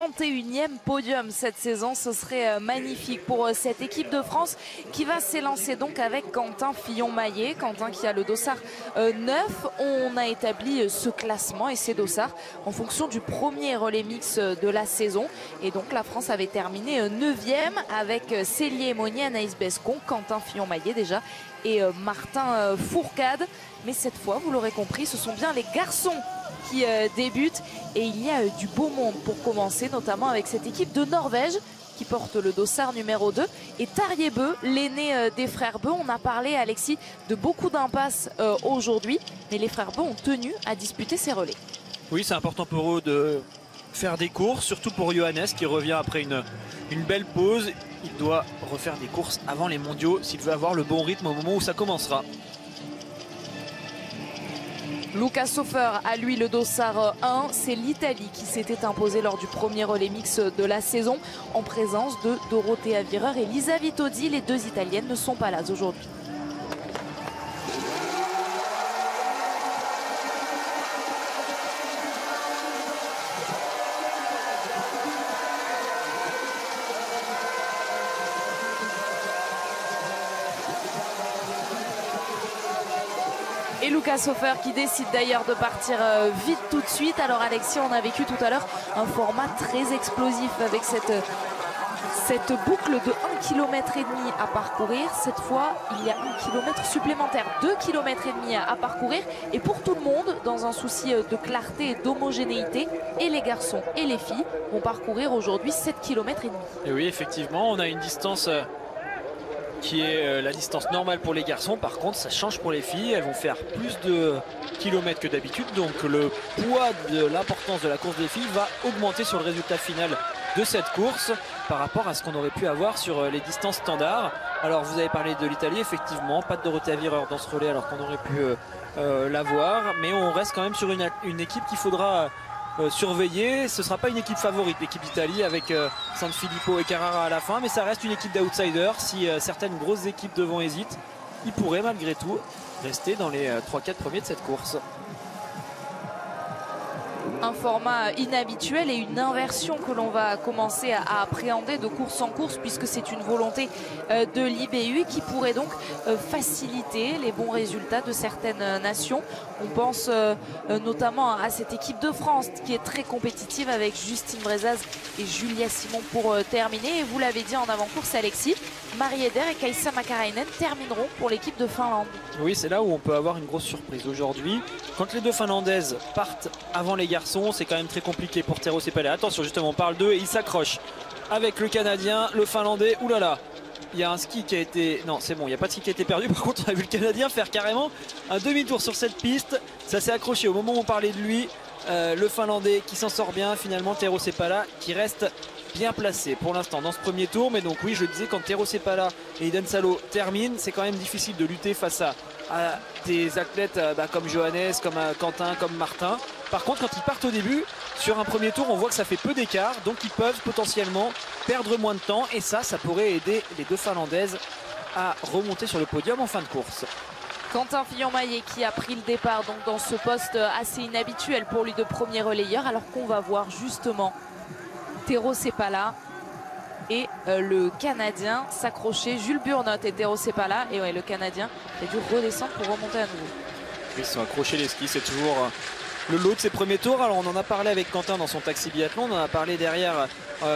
31e podium cette saison, ce serait magnifique pour cette équipe de France qui va s'élancer donc avec Quentin Fillon-Maillet. Quentin qui a le dossard 9, on a établi ce classement et ces dossards en fonction du premier relais mix de la saison. Et donc la France avait terminé 9e avec Célie Monnier, Anaïs Bescond, Quentin Fillon-Maillet déjà et Martin Fourcade. Mais cette fois, vous l'aurez compris, ce sont bien les garçons qui débute et il y a du beau monde pour commencer, notamment avec cette équipe de Norvège qui porte le dossard numéro 2 et Tarjei Bø, l'aîné des frères Bø. On a parlé, Alexis, de beaucoup d'impasses aujourd'hui, mais les frères Bø ont tenu à disputer ces relais. Oui, c'est important pour eux de faire des courses, surtout pour Johannes qui revient après une belle pause. Il doit refaire des courses avant les mondiaux s'il veut avoir le bon rythme au moment où ça commencera. Lukas Hofer a lui le dossard 1, c'est l'Italie qui s'était imposée lors du premier relais mix de la saison en présence de Dorothea Wierer et Lisa Vitozzi. Les deux Italiennes ne sont pas là aujourd'hui. Et Lukas Hofer qui décide d'ailleurs de partir vite tout de suite. Alors Alexis, on a vécu tout à l'heure un format très explosif avec cette boucle de 1,5 km à parcourir. Cette fois, il y a 1 km supplémentaire, 2,5 km à parcourir. Et pour tout le monde, dans un souci de clarté et d'homogénéité, et les garçons et les filles vont parcourir aujourd'hui 7,5 km. Et oui, effectivement, on a une distance qui est la distance normale pour les garçons. Par contre, ça change pour les filles. Elles vont faire plus de kilomètres que d'habitude. Donc le poids de l'importance de la course des filles va augmenter sur le résultat final de cette course par rapport à ce qu'on aurait pu avoir sur les distances standards. Alors vous avez parlé de l'Italie, effectivement, pas de Dorothea Wierer dans ce relais alors qu'on aurait pu l'avoir. Mais on reste quand même sur une équipe qu'il faudra surveiller. Ce ne sera pas une équipe favorite, l'équipe d'Italie, avec Sanfilippo et Carrara à la fin, mais ça reste une équipe d'outsiders. Si certaines grosses équipes devant hésitent, ils pourraient malgré tout rester dans les 3-4 premiers de cette course. Un format inhabituel et une inversion que l'on va commencer à appréhender de course en course, puisque c'est une volonté de l'IBU qui pourrait donc faciliter les bons résultats de certaines nations. On pense notamment à cette équipe de France qui est très compétitive avec Justine Braisaz et Julia Simon pour terminer. Et vous l'avez dit en avant-course, Alexis, Mari Eder et Kaisa Mäkäräinen termineront pour l'équipe de Finlande. Oui, c'est là où on peut avoir une grosse surprise aujourd'hui. Quand les deux Finlandaises partent avant les garçons, c'est quand même très compliqué pour Tero Seppälä. Attention, justement, on parle d'eux et ils s'accrochent avec le Canadien, le Finlandais. Oulala, il y a un ski qui a été... Non, c'est bon, il n'y a pas de ski qui a été perdu. Par contre, on a vu le Canadien faire carrément un demi-tour sur cette piste. Ça s'est accroché au moment où on parlait de lui. Le Finlandais qui s'en sort bien, finalement, Tero Seppälä qui reste bien placé pour l'instant dans ce premier tour. Mais donc oui, je le disais, quand Tero Seppälä et Iden Salo terminent, c'est quand même difficile de lutter face à des athlètes comme Johannes, comme Quentin, comme Martin. Par contre, quand ils partent au début, sur un premier tour, on voit que ça fait peu d'écart. Donc ils peuvent potentiellement perdre moins de temps. Et ça pourrait aider les deux Finlandaises à remonter sur le podium en fin de course. Quentin Fillon-Maillet qui a pris le départ donc dans ce poste assez inhabituel pour lui de premier relayeur. Alors qu'on va voir justement Tero Seppälä et le Canadien s'accrocher. Jules Burnot et Tero Seppälä. Et ouais, le Canadien a dû redescendre pour remonter à nouveau. Ils sont accrochés les skis, c'est toujours le lot de ses premiers tours. Alors on en a parlé avec Quentin dans son taxi biathlon, on en a parlé derrière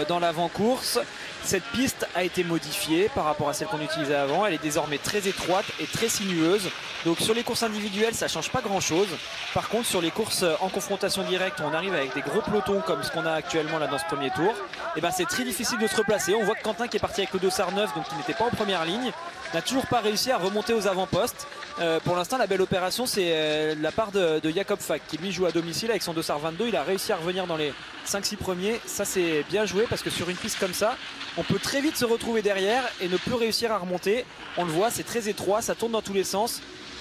dans l'avant-course. Cette piste a été modifiée par rapport à celle qu'on utilisait avant. Elle est désormais très étroite et très sinueuse. Donc sur les courses individuelles, ça ne change pas grand-chose. Par contre, sur les courses en confrontation directe, on arrive avec des gros pelotons comme ce qu'on a actuellement là dans ce premier tour. Et ben c'est très difficile de se replacer. On voit que Quentin qui est parti avec le dossard 9, donc qui n'était pas en première ligne, n'a toujours pas réussi à remonter aux avant-postes. Pour l'instant, la belle opération, c'est la part de Jakob Fak qui lui joue à domicile avec son dossard 22. Il a réussi à revenir dans les 5-6 premiers. Ça, c'est bien joué parce que sur une piste comme ça, on peut très vite se retrouver derrière et ne plus réussir à remonter. On le voit, c'est très étroit, ça tourne dans tous les sens.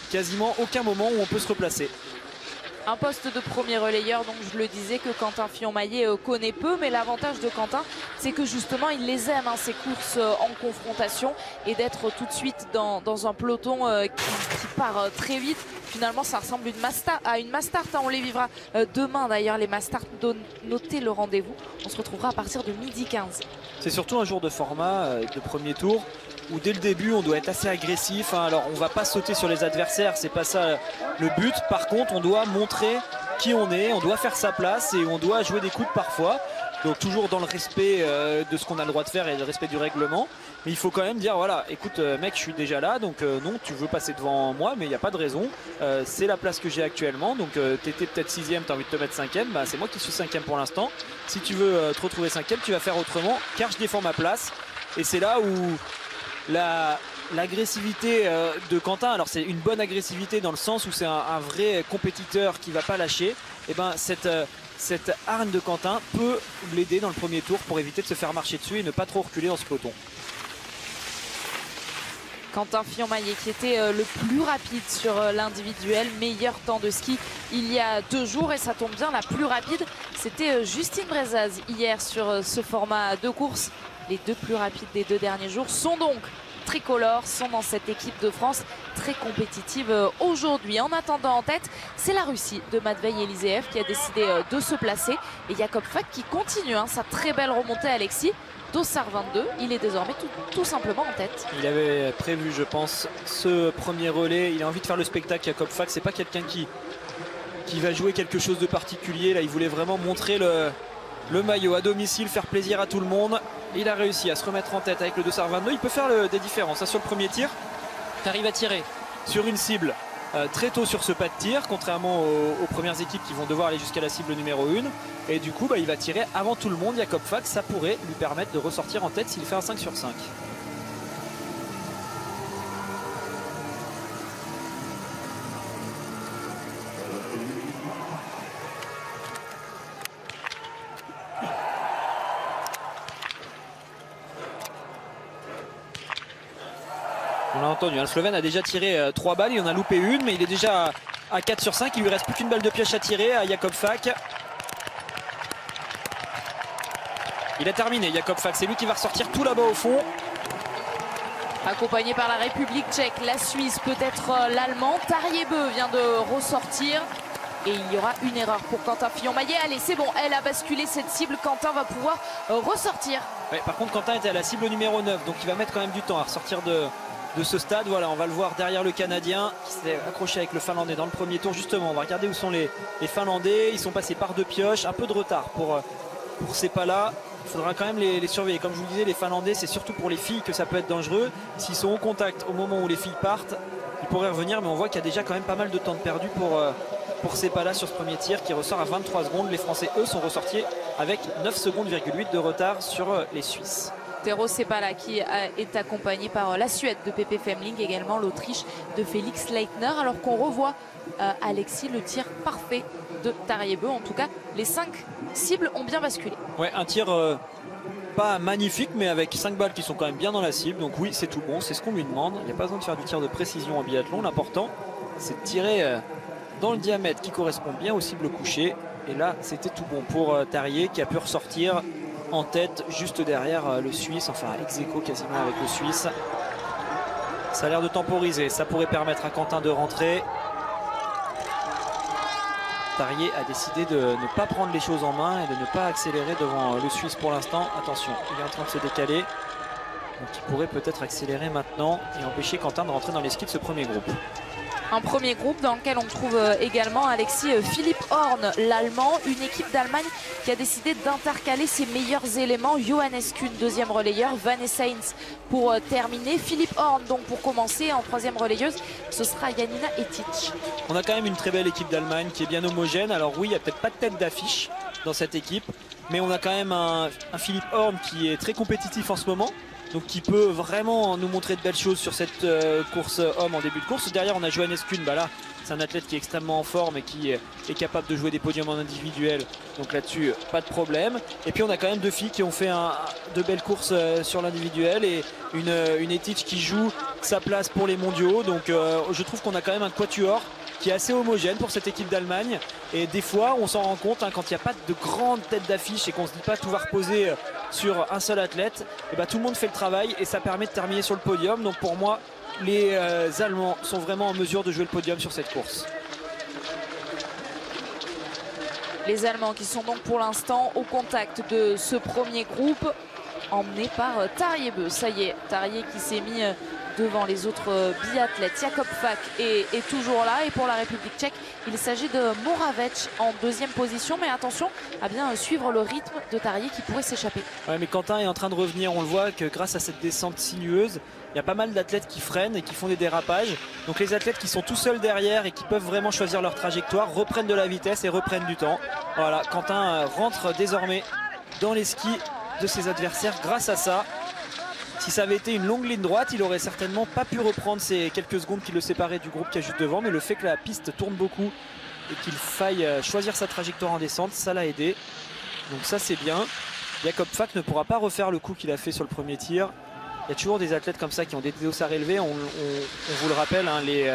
Quasiment aucun moment où on peut se replacer. Un poste de premier relayeur, donc je le disais, que Quentin Fillon-Maillet connaît peu, mais l'avantage de Quentin, c'est que justement il les aime, ces courses en confrontation, et d'être tout de suite dans un peloton qui part très vite, Finalement, ça ressemble à une Mastart. On les vivra demain d'ailleurs, les Mastart. Notez le rendez-vous. On se retrouvera à partir de 12h15. C'est surtout un jour de format de premier tour où dès le début on doit être assez agressif. Alors on va pas sauter sur les adversaires, c'est pas ça le but. Par contre, on doit montrer qui on est, on doit faire sa place et on doit jouer des coudes parfois. Donc toujours dans le respect de ce qu'on a le droit de faire et le respect du règlement. Mais il faut quand même dire, voilà, écoute mec, je suis déjà là, donc non, tu veux passer devant moi, mais il n'y a pas de raison. C'est la place que j'ai actuellement, donc t'étais peut-être 6ème, t'as envie de te mettre 5ème, bah, c'est moi qui suis 5ème pour l'instant. Si tu veux te retrouver 5ème, tu vas faire autrement, car je défends ma place. Et c'est là où l'agressivité de Quentin, alors c'est une bonne agressivité dans le sens où c'est un vrai compétiteur qui ne va pas lâcher, et ben cette hargne de Quentin peut l'aider dans le premier tour pour éviter de se faire marcher dessus et ne pas trop reculer dans ce peloton. Quentin Fillon-Maillet qui était le plus rapide sur l'individuel, meilleur temps de ski il y a 2 jours, et ça tombe bien, la plus rapide c'était Justine Braisaz hier sur ce format de course. Les 2 plus rapides des 2 derniers jours sont donc tricolores, sont dans cette équipe de France très compétitive aujourd'hui. En attendant, en tête, c'est la Russie de Matvei Eliseev qui a décidé de se placer, et Jakob Fak qui continue sa très belle remontée. Alexis, Dossard 22, il est désormais tout simplement en tête. Il avait prévu, je pense, ce premier relais. Il a envie de faire le spectacle, Jakob Fak. C'est pas quelqu'un qui va jouer quelque chose de particulier. Là, il voulait vraiment montrer le maillot à domicile, faire plaisir à tout le monde. Il a réussi à se remettre en tête avec le Dossard 22. Il peut faire des différences. Sur le premier tir, il arrive à tirer sur une cible très tôt sur ce pas de tir, contrairement aux premières équipes qui vont devoir aller jusqu'à la cible numéro 1. Et du coup, il va tirer avant tout le monde. Jakob Fak, ça pourrait lui permettre de ressortir en tête s'il fait un 5 sur 5. Le Slovène a déjà tiré 3 balles, il en a loupé une, mais il est déjà à 4 sur 5. Il lui reste plus qu'une balle de pioche à tirer à Jakob Fak. Il a terminé, Jakob Fak, c'est lui qui va ressortir tout là-bas au fond. Accompagné par la République tchèque, la Suisse, peut-être l'Allemand. Tarjei Bø vient de ressortir. Et il y aura une erreur pour Quentin Fillon-Maillet. Allez, c'est bon, elle a basculé cette cible. Quentin va pouvoir ressortir. Ouais, par contre, Quentin était à la cible numéro 9, donc il va mettre quand même du temps à ressortir de ce stade. Voilà, on va le voir derrière le Canadien qui s'est accroché avec le Finlandais dans le premier tour. Justement, on va regarder où sont les Finlandais. Ils sont passés par 2 pioches, un peu de retard pour ces pas-là. Il faudra quand même les surveiller. Comme je vous le disais, les Finlandais, c'est surtout pour les filles que ça peut être dangereux. S'ils sont en contact au moment où les filles partent, ils pourraient revenir, mais on voit qu'il y a déjà quand même pas mal de temps de perdu pour ces pas-là sur ce premier tir qui ressort à 23 secondes. Les Français, eux, sont ressortis avec 9,8 secondes de retard sur les Suisses. Tero Seppälä qui est accompagné par la Suède de Pepe Femling, également l'Autriche de Felix Leitner, alors qu'on revoit Alexis, le tir parfait de Tarjei Bø. En tout cas, les 5 cibles ont bien basculé. Ouais, un tir pas magnifique, mais avec 5 balles qui sont quand même bien dans la cible. Donc oui, c'est tout bon, c'est ce qu'on lui demande. Il n'y a pas besoin de faire du tir de précision en biathlon. L'important, c'est de tirer dans le diamètre qui correspond bien aux cibles couchées. Et là, c'était tout bon pour Tarjei qui a pu ressortir en tête juste derrière le Suisse, enfin ex-aequo quasiment avec le Suisse. Ça a l'air de temporiser, ça pourrait permettre à Quentin de rentrer. Tarjei a décidé de ne pas prendre les choses en main et de ne pas accélérer devant le Suisse pour l'instant. Attention, il est en train de se décaler, donc il pourrait peut-être accélérer maintenant et empêcher Quentin de rentrer dans les skis de ce premier groupe. Un premier groupe dans lequel on trouve également Alexis Philippe Horn, l'Allemand. Une équipe d'Allemagne qui a décidé d'intercaler ses meilleurs éléments. Johannes Kuhn, deuxième relayeur. Vanessa Hinz pour terminer. Philippe Horn donc pour commencer. En troisième relayeuse, ce sera Janina Hettich. On a quand même une très belle équipe d'Allemagne qui est bien homogène. Alors oui, il n'y a peut-être pas de tête d'affiche dans cette équipe, mais on a quand même un Philippe Horn qui est très compétitif en ce moment. Donc qui peut vraiment nous montrer de belles choses sur cette course homme en début de course. Derrière, on a Johannes Kuhn. Là, c'est un athlète qui est extrêmement en forme et qui est capable de jouer des podiums en individuel. Donc là-dessus, pas de problème. Et puis on a quand même 2 filles qui ont fait de belles courses sur l'individuel et une Hettich qui joue sa place pour les mondiaux. Donc je trouve qu'on a quand même un quatuor qui est assez homogène pour cette équipe d'Allemagne. Et des fois, on s'en rend compte quand il n'y a pas de grande tête d'affiche et qu'on ne se dit pas tout va reposer sur un seul athlète. Et bah, tout le monde fait le travail et ça permet de terminer sur le podium. Donc pour moi, les Allemands sont vraiment en mesure de jouer le podium sur cette course. Les Allemands qui sont donc pour l'instant au contact de ce premier groupe, emmené par Tarjei Bø. Ça y est, Tarjei qui s'est mis devant les autres biathlètes. Jakob Fak est toujours là. Et pour la République tchèque, il s'agit de Moravec en deuxième position. Mais attention à bien suivre le rythme de Tarjei qui pourrait s'échapper. Ouais, mais Quentin est en train de revenir. On le voit que grâce à cette descente sinueuse, il y a pas mal d'athlètes qui freinent et qui font des dérapages. Donc les athlètes qui sont tout seuls derrière et qui peuvent vraiment choisir leur trajectoire reprennent de la vitesse et reprennent du temps. Voilà, Quentin rentre désormais dans les skis de ses adversaires grâce à ça. Si ça avait été une longue ligne droite, il aurait certainement pas pu reprendre ces quelques secondes qui le séparaient du groupe qui est juste devant. Mais le fait que la piste tourne beaucoup et qu'il faille choisir sa trajectoire en descente, ça l'a aidé. Donc ça c'est bien. Jakob Fak ne pourra pas refaire le coup qu'il a fait sur le premier tir. Il y a toujours des athlètes comme ça qui ont des dosses à relever. On vous le rappelle, hein, les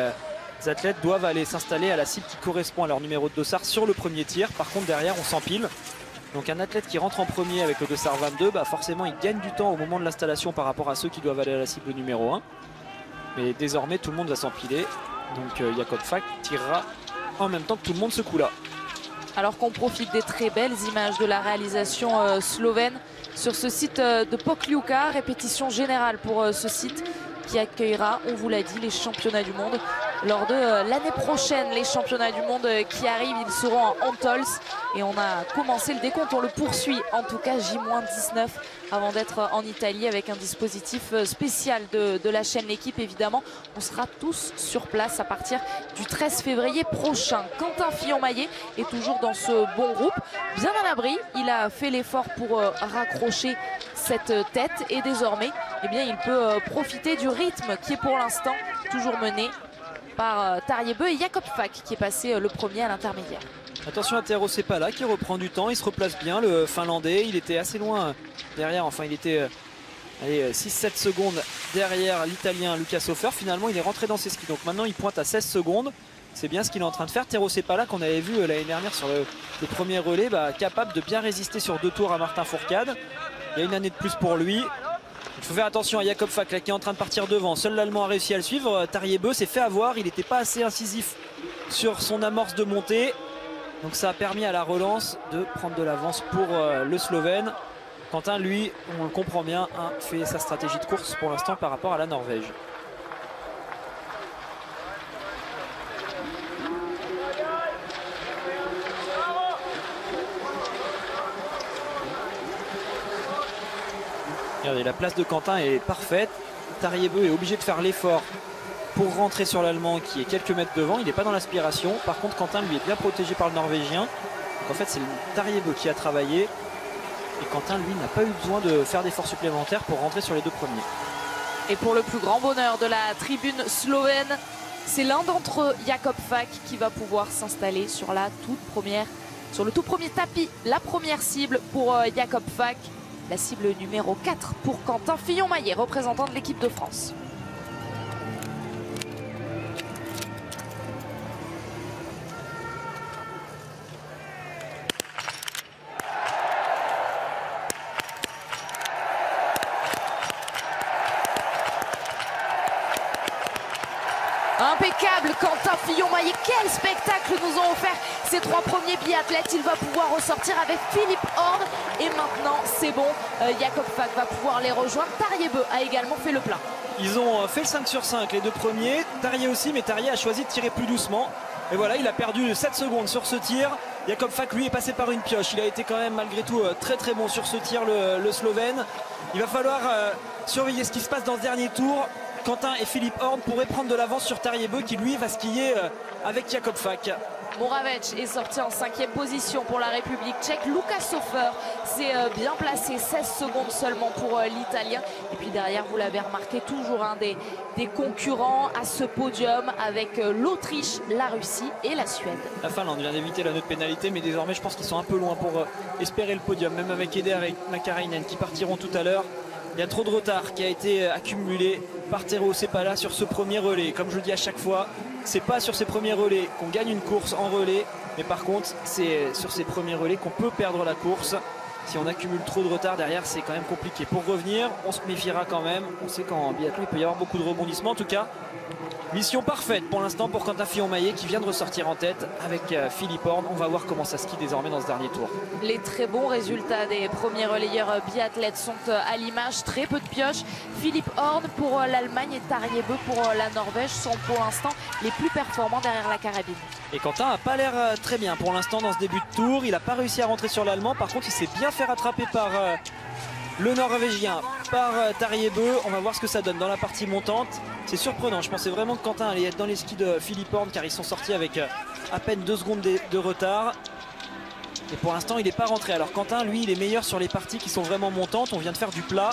athlètes doivent aller s'installer à la cible qui correspond à leur numéro de dossard sur le premier tir. Par contre derrière on s'empile. Donc un athlète qui rentre en premier avec le dossard 22, bah forcément il gagne du temps au moment de l'installation par rapport à ceux qui doivent aller à la cible numéro 1. Mais désormais tout le monde va s'empiler. Donc Jakob Fak tirera en même temps que tout le monde ce coup-là. Alors qu'on profite des très belles images de la réalisation slovène sur ce site de Pokljuka. Répétition générale pour ce site qui accueillera, on vous l'a dit, les championnats du monde. Lors de l'année prochaine, les championnats du monde qui arrivent, ils seront à Antholz. Et on a commencé le décompte, on le poursuit en tout cas, J-19 avant d'être en Italie avec un dispositif spécial de la chaîne L'équipe évidemment. On sera tous sur place à partir du 13 février prochain. Quentin Fillon-Maillet est toujours dans ce bon groupe, bien à l'abri. Il a fait l'effort pour raccrocher cette tête et désormais eh bien, il peut profiter du rythme qui est pour l'instant toujours mené par Tarjei Bø et Jakob Fak qui est passé le premier à l'intermédiaire. Attention à Tero Seppälä qui reprend du temps, il se replace bien le Finlandais, il était assez loin derrière, enfin il était 6-7 secondes derrière l'Italien Lukas Hofer, finalement il est rentré dans ses skis, donc maintenant il pointe à 16 secondes, c'est bien ce qu'il est en train de faire. Tero Seppälä qu'on avait vu l'année dernière sur le premier relais, bah, capable de bien résister sur deux tours à Martin Fourcade, il y a une année de plus pour lui. Il faut faire attention à Jakob Fak là, qui est en train de partir devant. Seul l'Allemand a réussi à le suivre. Tarjei Bø s'est fait avoir. Il n'était pas assez incisif sur son amorce de montée. Donc ça a permis à la relance de prendre de l'avance pour le Slovène. Quentin, lui, on le comprend bien, hein, fait sa stratégie de course pour l'instant par rapport à la Norvège. Regardez, la place de Quentin est parfaite. Tarjei Bø est obligé de faire l'effort pour rentrer sur l'Allemand qui est quelques mètres devant. Il n'est pas dans l'aspiration. Par contre, Quentin lui est bien protégé par le Norvégien. Donc, en fait, c'est Tarjei Bø qui a travaillé. Et Quentin, lui, n'a pas eu besoin de faire d'efforts supplémentaires pour rentrer sur les deux premiers. Et pour le plus grand bonheur de la tribune slovène, c'est l'un d'entre eux, Jakob Fak, qui va pouvoir s'installer sur sur le tout premier tapis. La première cible pour Jakob Fak. La cible numéro 4 pour Quentin Fillon-Maillet, représentant de l'équipe de France. Impeccable Quentin Fillon-Maillet, quel spectacle nous ont offert ces trois premiers biathlètes. Il va pouvoir ressortir avec Philippe Horn et maintenant c'est bon, Jakob Fak va pouvoir les rejoindre. Tarjei Bø a également fait le plein. Ils ont fait le 5 sur 5, les deux premiers, Tarjei aussi, mais Tarjei a choisi de tirer plus doucement. Et voilà, il a perdu 7 secondes sur ce tir. Jakob Fak, lui, est passé par une pioche. Il a été quand même malgré tout très très bon sur ce tir, le Slovène. Il va falloir surveiller ce qui se passe dans ce dernier tour. Quentin et Philippe Horn pourraient prendre de l'avance sur Tarjei Bø qui lui va skier avec Jakob Fak. Moravec est sorti en 5e position pour la République tchèque. Lukas Hofer s'est bien placé, 16 secondes seulement pour l'Italien. Et puis derrière, vous l'avez remarqué, toujours un des concurrents à ce podium avec l'Autriche, la Russie et la Suède. La Finlande vient d'éviter l'anneau de pénalité, mais désormais je pense qu'ils sont un peu loin pour espérer le podium. Même avec Eder et Mäkäräinen qui partiront tout à l'heure. Il y a trop de retard qui a été accumulé par Tero Seppälä sur ce premier relais. Comme je le dis à chaque fois, c'est pas sur ces premiers relais qu'on gagne une course en relais, mais par contre, c'est sur ces premiers relais qu'on peut perdre la course. si on accumule trop de retard derrière, c'est quand même compliqué. Pour revenir, on se méfiera quand même. On sait qu'en biathlon, il peut y avoir beaucoup de rebondissements. En tout cas, mission parfaite pour l'instant pour Quentin Fillon-Maillet qui vient de ressortir en tête avec Philippe Horn. On va voir comment ça skie désormais dans ce dernier tour. Les très bons résultats des premiers relayeurs biathlètes sont à l'image. Très peu de pioches. Philippe Horn pour l'Allemagne et Tarjei Bø pour la Norvège sont pour l'instant les plus performants derrière la carabine. Et Quentin n'a pas l'air très bien pour l'instant dans ce début de tour. Il n'a pas réussi à rentrer sur l'Allemand. Par contre, il s'est bien fait rattraper par le Norvégien, par Tarjei Bø. On va voir ce que ça donne dans la partie montante. C'est surprenant. Je pensais vraiment que Quentin allait être dans les skis de Philippe Horn car ils sont sortis avec à peine 2 secondes de retard. Et pour l'instant, il n'est pas rentré. Alors Quentin, lui, il est meilleur sur les parties qui sont vraiment montantes. On vient de faire du plat.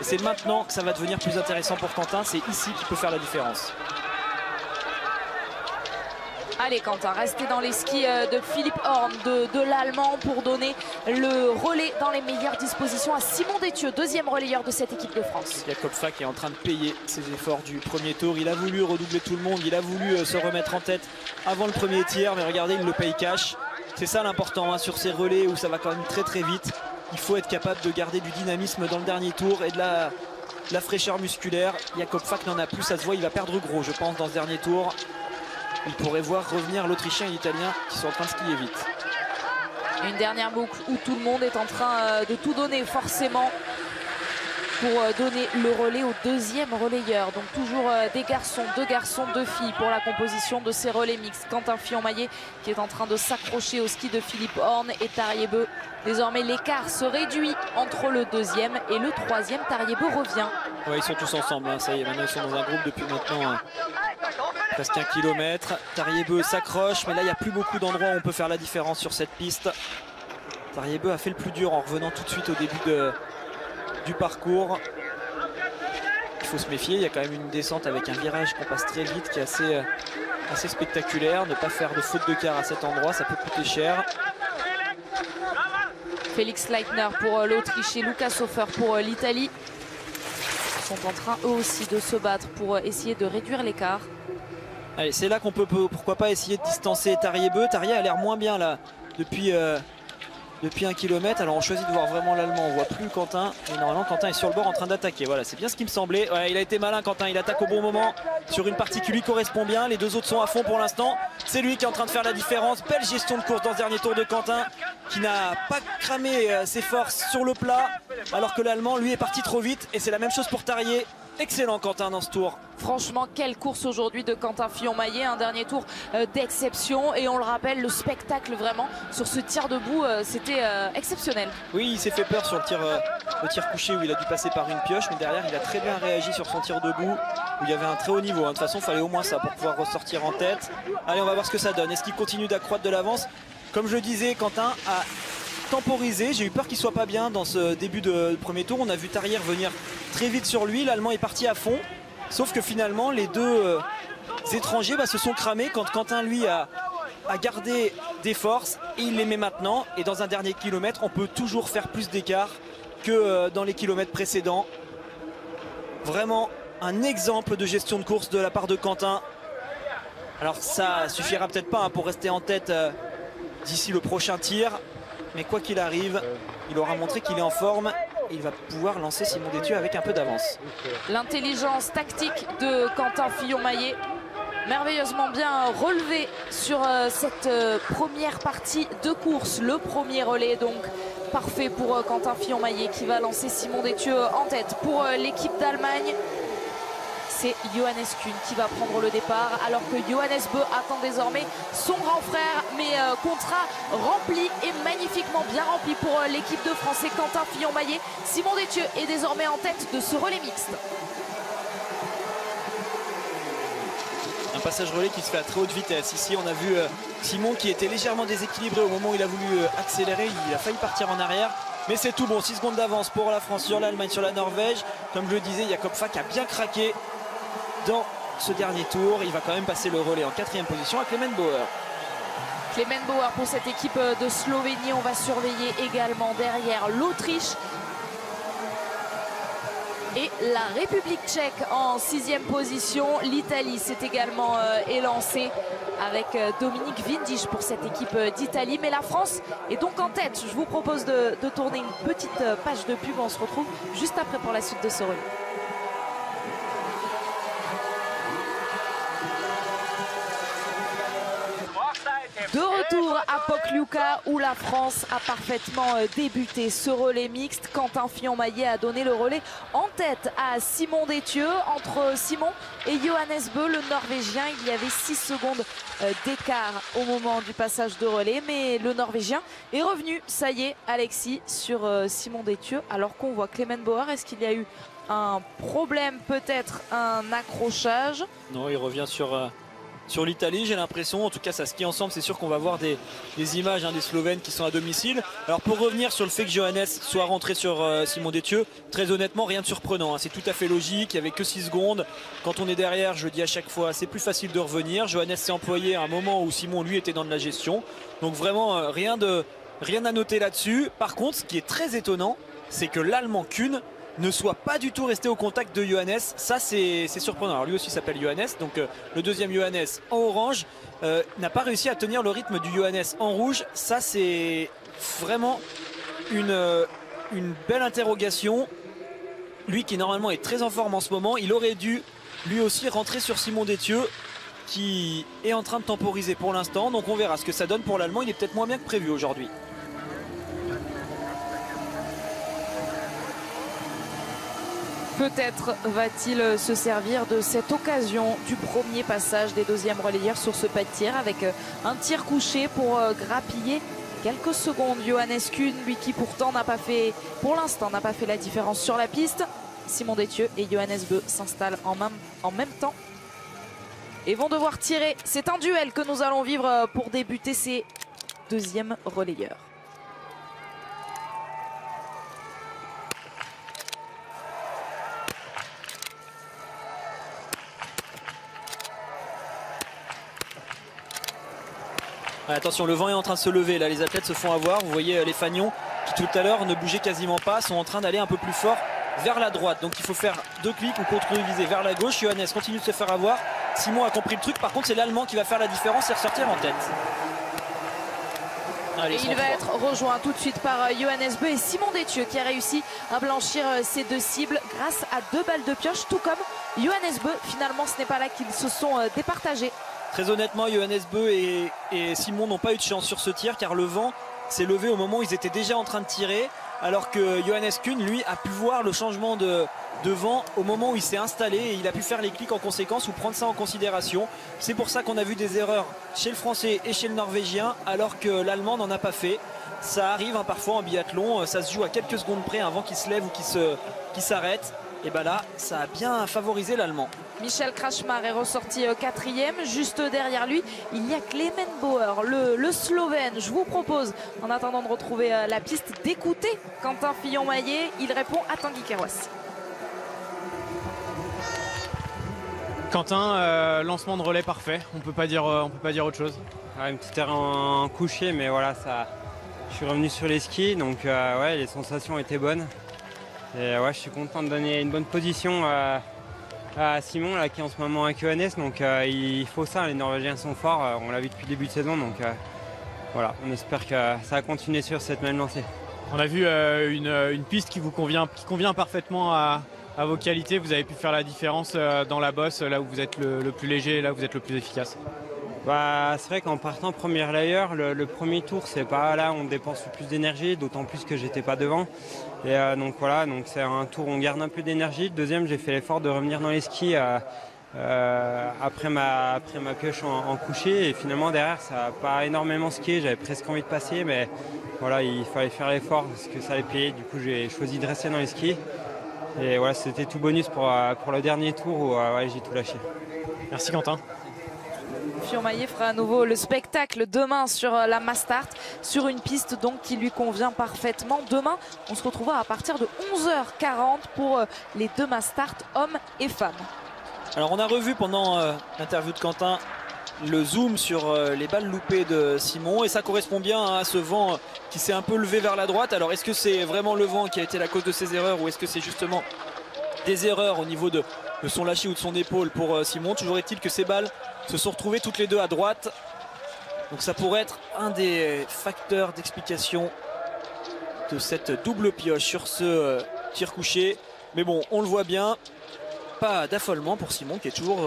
Et c'est maintenant que ça va devenir plus intéressant pour Quentin. C'est ici qu'il peut faire la différence. Allez Quentin, restez dans les skis de Philippe Horn, de l'Allemand, pour donner le relais dans les meilleures dispositions à Simon Desthieux, deuxième relayeur de cette équipe de France. Jakob Fak est en train de payer ses efforts du premier tour. Il a voulu redoubler tout le monde, il a voulu se remettre en tête avant le premier tir, mais regardez, il le paye cash. C'est ça l'important hein, sur ces relais où ça va quand même très très vite. Il faut être capable de garder du dynamisme dans le dernier tour et de la fraîcheur musculaire. Jakob Fak n'en a plus, ça se voit, il va perdre gros je pense dans ce dernier tour. Il pourrait voir revenir l'Autrichien et l'Italien qui sont en train de skier vite. Une dernière boucle où tout le monde est en train de tout donner forcément pour donner le relais au deuxième relayeur. Donc toujours des garçons, 2 filles pour la composition de ces relais mixtes. Quentin Fillon-Maillet qui est en train de s'accrocher au ski de Philippe Horn et Tarjei Bø. Désormais l'écart se réduit entre le deuxième et le troisième. Tarjei Bø revient. Ouais, ils sont tous ensemble, hein. Ça y est, maintenant ils sont dans un groupe depuis maintenant... presque 1 km. Tarjei Bø s'accroche, mais là il n'y a plus beaucoup d'endroits où on peut faire la différence sur cette piste. Tarjei Bø a fait le plus dur en revenant tout de suite au début du parcours. Il faut se méfier, il y a quand même une descente avec un virage qu'on passe très vite qui est assez spectaculaire. Ne pas faire de faute de quart à cet endroit, ça peut coûter cher. Felix Leitner pour l'Autriche et Lukas Hofer pour l'Italie sont en train eux aussi de se battre pour essayer de réduire l'écart. Allez, c'est là qu'on peut pourquoi pas essayer de distancer Tarjei Bø. Tarjei a l'air moins bien là depuis 1 km. Alors on choisit de voir vraiment l'Allemand, on voit plus Quentin. Mais normalement Quentin est sur le bord en train d'attaquer. Voilà, c'est bien ce qui me semblait. Ouais, il a été malin Quentin, il attaque au bon moment sur une partie qui lui correspond bien. Les deux autres sont à fond pour l'instant. C'est lui qui est en train de faire la différence. Belle gestion de course dans ce dernier tour de Quentin qui n'a pas cramé ses forces sur le plat. Alors que l'Allemand lui est parti trop vite et c'est la même chose pour Tarjei. Excellent Quentin dans ce tour. Franchement, quelle course aujourd'hui de Quentin Fillon-Maillet. Un dernier tour d'exception. Et on le rappelle, le spectacle vraiment sur ce tir debout, c'était exceptionnel. Oui, il s'est fait peur sur le tir couché où il a dû passer par une pioche. Mais derrière, il a très bien réagi sur son tir debout où il y avait un très haut niveau. De toute façon, il fallait au moins ça pour pouvoir ressortir en tête. Allez, on va voir ce que ça donne. Est-ce qu'il continue d'accroître de l'avance? Comme je le disais, Quentin a temporisé. J'ai eu peur qu'il soit pas bien dans ce début de premier tour. On a vu Tarjei venir très vite sur lui. L'Allemand est parti à fond. Sauf que finalement, les deux étrangers se sont cramés quand Quentin, lui, a gardé des forces. Et il les met maintenant. Et dans un dernier kilomètre, on peut toujours faire plus d'écart que dans les kilomètres précédents. Vraiment un exemple de gestion de course de la part de Quentin. Alors ça suffira peut-être pas pour rester en tête d'ici le prochain tir. Mais quoi qu'il arrive, il aura montré qu'il est en forme. Il va pouvoir lancer Simon Desthieux avec un peu d'avance. L'intelligence tactique de Quentin Fillon-Maillet, merveilleusement bien relevée sur cette première partie de course. Le premier relais donc parfait pour Quentin Fillon-Maillet qui va lancer Simon Desthieux en tête. Pour l'équipe d'Allemagne, c'est Johannes Kuhn qui va prendre le départ alors que Johannes Bø attend désormais son grand frère. Mais contrat rempli et magnifiquement bien rempli pour l'équipe de France et Quentin Fillon-Maillet. Simon Desthieux est désormais en tête de ce relais mixte. Un passage relais qui se fait à très haute vitesse. Ici on a vu Simon qui était légèrement déséquilibré au moment où il a voulu accélérer. Il a failli partir en arrière. Mais c'est tout bon, 6 secondes d'avance pour la France sur l'Allemagne, sur la Norvège. Comme je le disais, Jakob Fak a bien craqué dans ce dernier tour. Il va quand même passer le relais en 4e position à Klemen Bauer. Klemen Bauer pour cette équipe de Slovénie. On va surveiller également derrière l'Autriche. et la République tchèque en 6e position. L'Italie s'est également élancée avec Dominique Vindic pour cette équipe d'Italie. Mais la France est donc en tête. Je vous propose de tourner une petite page de pub. On se retrouve juste après pour la suite de ce relais. De retour à Pokljuka où la France a parfaitement débuté ce relais mixte. Quentin Fillon-Maillet a donné le relais en tête à Simon Desthieux. Entre Simon et Johannes Bø, le Norvégien, il y avait 6 secondes d'écart au moment du passage de relais. Mais le Norvégien est revenu, ça y est, Alexis, sur Simon Desthieux. Alors qu'on voit Klemen Bauer, est-ce qu'il y a eu un problème, peut-être un accrochage? Non, il revient sur l'Italie, j'ai l'impression, en tout cas ça skie ensemble, c'est sûr qu'on va voir des images des Slovènes qui sont à domicile. Alors pour revenir sur le fait que Johannes soit rentré sur Simon Desthieux, très honnêtement rien de surprenant, c'est tout à fait logique, il n'y avait que 6 secondes. Quand on est derrière, je dis à chaque fois, c'est plus facile de revenir. Johannes s'est employé à un moment où Simon lui était dans de la gestion, donc vraiment rien à noter là-dessus. Par contre, ce qui est très étonnant, c'est que l'Allemand Kuhn ne soit pas du tout resté au contact de Johannes. Ça, c'est surprenant. Alors lui aussi s'appelle Johannes, donc le deuxième Johannes en orange n'a pas réussi à tenir le rythme du Johannes en rouge. Ça, c'est vraiment une belle interrogation. Lui qui normalement est très en forme en ce moment, il aurait dû lui aussi rentrer sur Simon Desthieux qui est en train de temporiser pour l'instant. Donc on verra ce que ça donne pour l'Allemand. Il est peut-être moins bien que prévu aujourd'hui. Peut-être va-t-il se servir de cette occasion du premier passage des deuxièmes relayeurs sur ce pas de tir avec un tir couché pour grappiller quelques secondes. Johannes Kuhn, lui qui pourtant n'a pas fait, pour l'instant, n'a pas fait la différence sur la piste. Simon Desthieux et Johannes Bø s'installent en même temps et vont devoir tirer. C'est un duel que nous allons vivre pour débuter ces deuxièmes relayeurs. Attention, le vent est en train de se lever, là les athlètes se font avoir, vous voyez les fanions qui tout à l'heure ne bougeaient quasiment pas, sont en train d'aller un peu plus fort vers la droite. Donc il faut faire 2 clics ou contre-viser vers la gauche. Johannes continue de se faire avoir, Simon a compris le truc, par contre c'est l'Allemand qui va faire la différence et ressortir en tête. Allez, il va être rejoint tout de suite par Johannes Bø et Simon Desthieux qui a réussi à blanchir ces 2 cibles grâce à 2 balles de pioche, tout comme Johannes Bø. Finalement ce n'est pas là qu'ils se sont départagés. Très honnêtement, Johannes Bø et Simon n'ont pas eu de chance sur ce tir car le vent s'est levé au moment où ils étaient déjà en train de tirer, alors que Johannes Kuhn, lui, a pu voir le changement de vent au moment où il s'est installé et il a pu faire les clics en conséquence ou prendre ça en considération. C'est pour ça qu'on a vu des erreurs chez le Français et chez le Norvégien alors que l'Allemand n'en a pas fait. Ça arrive parfois en biathlon, ça se joue à quelques secondes près, un vent qui se lève ou qui s'arrête. Et bien là, ça a bien favorisé l'Allemand. Michal Krčmář est ressorti 4e. Juste derrière lui, il y a Klemen Bauer, le Slovène. Je vous propose, en attendant de retrouver la piste, d'écouter Quentin Fillon-Maillet. Il répond à Tanguy Keroas. Quentin, lancement de relais parfait. On peut pas dire autre chose. Ouais, une petite terre en couché, mais voilà, ça. Je suis revenu sur les skis, donc ouais, les sensations étaient bonnes. Et ouais, je suis content de donner une bonne position à Simon là, qui est en ce moment avec Johannes. Donc il faut ça, les Norvégiens sont forts, on l'a vu depuis le début de saison. Donc voilà, on espère que ça va continuer sur cette même lancée. On a vu une piste qui convient parfaitement à vos qualités. Vous avez pu faire la différence dans la bosse, là où vous êtes le plus léger, là où vous êtes le plus efficace. Bah, c'est vrai qu'en partant premier layer, le premier tour, c'est pas là où on dépense le plus d'énergie, d'autant plus que j'étais pas devant. Et donc voilà, donc c'est un tour où on garde un peu d'énergie. Le deuxième, j'ai fait l'effort de revenir dans les skis après ma pioche en couché. Et finalement, derrière, ça n'a pas énormément skié. J'avais presque envie de passer, mais voilà, il fallait faire l'effort parce que ça allait payer. Du coup, j'ai choisi de rester dans les skis. Et voilà, c'était tout bonus pour le dernier tour où ouais, j'ai tout lâché. Merci Quentin. Fillon-Maillet fera à nouveau le spectacle demain sur la Mastart, sur une piste donc qui lui convient parfaitement. Demain, on se retrouvera à partir de 11h40 pour les 2 Mastart, hommes et femmes. Alors on a revu pendant l'interview de Quentin le zoom sur les balles loupées de Simon et ça correspond bien à ce vent qui s'est un peu levé vers la droite. Alors est-ce que c'est vraiment le vent qui a été la cause de ces erreurs ou est-ce que c'est justement des erreurs au niveau de son lâcher ou de son épaule pour Simon. Toujours est-il que ces balles se sont retrouvées toutes les deux à droite. Donc ça pourrait être un des facteurs d'explication de cette double pioche sur ce tir couché. Mais bon, on le voit bien, pas d'affolement pour Simon qui est toujours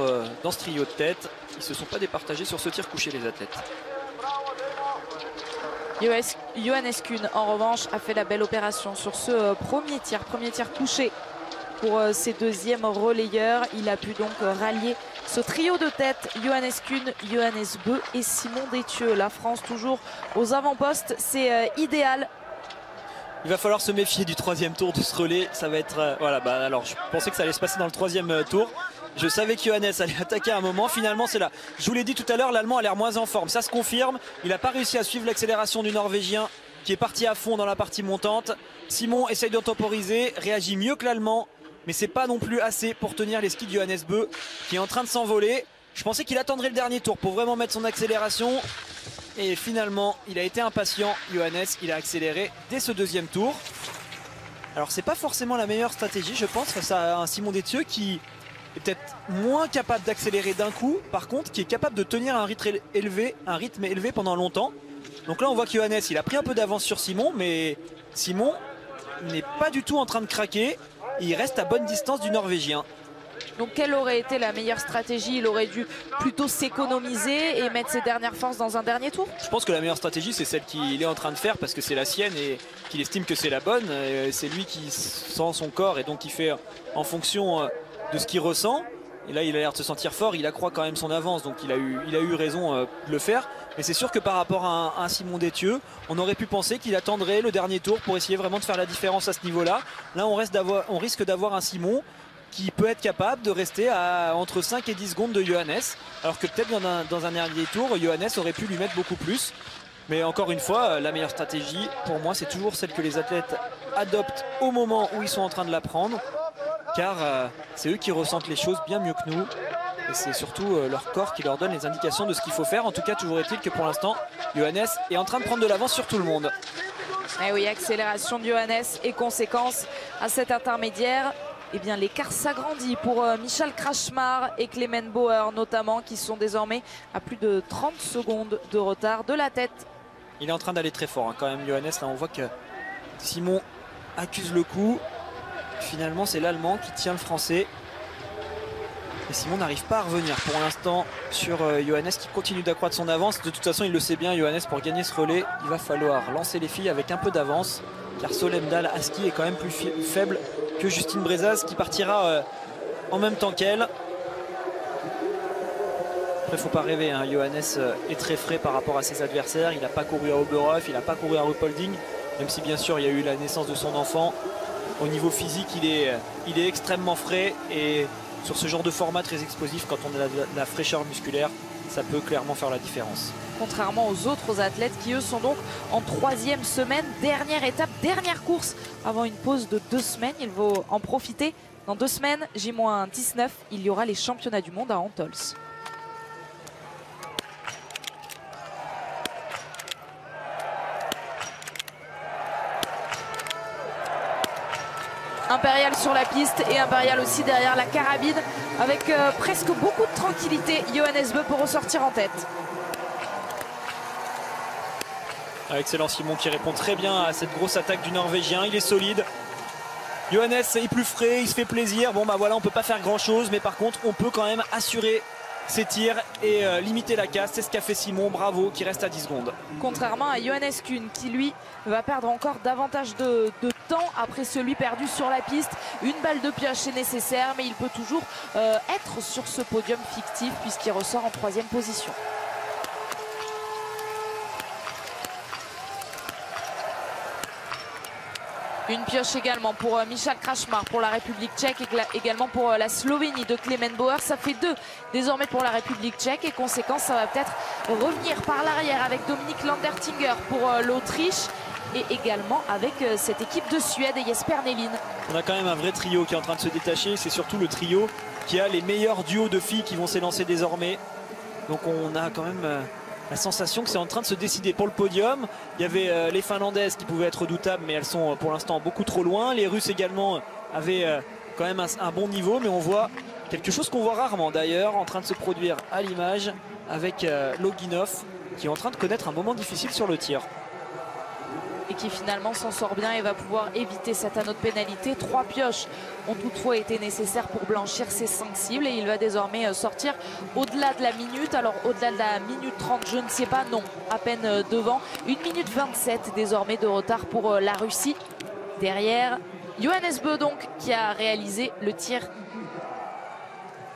dans ce trio de tête. Ils ne se sont pas départagés sur ce tir couché, les athlètes. Johannes Kuhn, en revanche, a fait la belle opération sur ce premier tir couché pour ses deuxièmes relayeurs. Il a pu donc rallier ce trio de tête, Johannes Kuhn, Johannes Bø et Simon Desthieux. La France toujours aux avant-postes, c'est idéal. Il va falloir se méfier du troisième tour de ce relais. Ça va être... voilà, bah alors je pensais que ça allait se passer dans le troisième tour. Je savais que Johannes allait attaquer à un moment, finalement c'est là. Je vous l'ai dit tout à l'heure, l'Allemand a l'air moins en forme, ça se confirme. Il n'a pas réussi à suivre l'accélération du Norvégien qui est parti à fond dans la partie montante. Simon essaye de temporiser, réagit mieux que l'Allemand, mais c'est pas non plus assez pour tenir les skis de Johannes Bø qui est en train de s'envoler. Je pensais qu'il attendrait le dernier tour pour vraiment mettre son accélération. Et finalement, il a été impatient, Johannes, il a accéléré dès ce deuxième tour. Alors c'est pas forcément la meilleure stratégie, je pense, face à un Simon Desthieux qui... peut-être moins capable d'accélérer d'un coup, par contre qui est capable de tenir un rythme élevé, pendant longtemps. Donc là on voit que Johannes il a pris un peu d'avance sur Simon, mais Simon n'est pas du tout en train de craquer, il reste à bonne distance du Norvégien. Donc quelle aurait été la meilleure stratégie? Il aurait dû plutôt s'économiser et mettre ses dernières forces dans un dernier tour. Je pense que la meilleure stratégie c'est celle qu'il est en train de faire parce que c'est la sienne et qu'il estime que c'est la bonne. C'est lui qui sent son corps et donc il fait en fonction... de ce qu'il ressent, et là il a l'air de se sentir fort, il accroît quand même son avance, donc il a eu raison de le faire. Mais c'est sûr que par rapport à un Simon Desthieux, on aurait pu penser qu'il attendrait le dernier tour pour essayer vraiment de faire la différence à ce niveau-là. Là on risque d'avoir un Simon qui peut être capable de rester à entre 5 et 10 secondes de Johannes, alors que peut-être dans un dernier tour, Johannes aurait pu lui mettre beaucoup plus. Mais encore une fois, la meilleure stratégie, pour moi, c'est toujours celle que les athlètes adoptent au moment où ils sont en train de la prendre. Car c'est eux qui ressentent les choses bien mieux que nous. Et c'est surtout leur corps qui leur donne les indications de ce qu'il faut faire. En tout cas, toujours est-il que pour l'instant, Johannes est en train de prendre de l'avance sur tout le monde. Et oui, accélération de Johannes et conséquence à cet intermédiaire. Eh bien, l'écart s'agrandit pour Michal Krčmář et Klemen Bauer notamment, qui sont désormais à plus de 30 secondes de retard de la tête. Il est en train d'aller très fort hein, quand même, Johannes. Là, on voit que Simon accuse le coup. Finalement c'est l'Allemand qui tient le Français et Simon n'arrive pas à revenir pour l'instant sur Johannes qui continue d'accroître son avance. De toute façon il le sait bien Johannes, pour gagner ce relais il va falloir lancer les filles avec un peu d'avance car Solemdal à ski est quand même plus faible que Justine Braisaz qui partira en même temps qu'elle. Après faut pas rêver hein. Johannes est très frais par rapport à ses adversaires, il n'a pas couru à Oberhof, il n'a pas couru à Ruppolding, même si bien sûr il y a eu la naissance de son enfant. Au niveau physique, il est extrêmement frais et sur ce genre de format très explosif, quand on a la fraîcheur musculaire, ça peut clairement faire la différence. Contrairement aux autres athlètes qui, eux, sont donc en troisième semaine, dernière étape, dernière course avant une pause de 2 semaines. Il faut en profiter. Dans 2 semaines, J-19, il y aura les championnats du monde à Antholz. Impérial sur la piste et Impérial aussi derrière la carabine avec presque beaucoup de tranquillité. Johannes Bø pour ressortir en tête. Excellent Simon qui répond très bien à cette grosse attaque du Norvégien. Il est solide. Johannes est plus frais, il se fait plaisir. Bon bah voilà, on peut pas faire grand chose mais par contre on peut quand même assurer ses tirs et limiter la casse. C'est ce qu'a fait Simon, bravo, qui reste à 10 secondes. Contrairement à Johannes Kuhn qui lui va perdre encore davantage de temps après celui perdu sur la piste. Une balle de pioche est nécessaire mais il peut toujours être sur ce podium fictif puisqu'il ressort en 3e position. Une pioche également pour Michal Krčmář pour la République tchèque et également pour la Slovénie de Klemen Bauer. Ça fait 2 désormais pour la République tchèque et conséquence ça va peut-être revenir par l'arrière avec Dominik Landertinger pour l'Autriche et également avec cette équipe de Suède et Jesper Nelin. On a quand même un vrai trio qui est en train de se détacher. C'est surtout le trio qui a les meilleurs duos de filles qui vont s'élancer désormais. Donc on a quand même... la sensation que c'est en train de se décider pour le podium. Il y avait les Finlandaises qui pouvaient être redoutables mais elles sont pour l'instant beaucoup trop loin. Les Russes également avaient quand même un bon niveau, mais on voit quelque chose qu'on voit rarement d'ailleurs en train de se produire à l'image avec Loginov qui est en train de connaître un moment difficile sur le tir. Et qui finalement s'en sort bien et va pouvoir éviter cet anneau de pénalité. 3 pioches ont toutefois été nécessaires pour blanchir ces 5 cibles et il va désormais sortir au-delà de la minute. Alors au-delà de la minute 30, je ne sais pas, non, à peine devant. 1 minute 27 désormais de retard pour la Russie. Derrière, Johannes Bø donc qui a réalisé le tir suivant.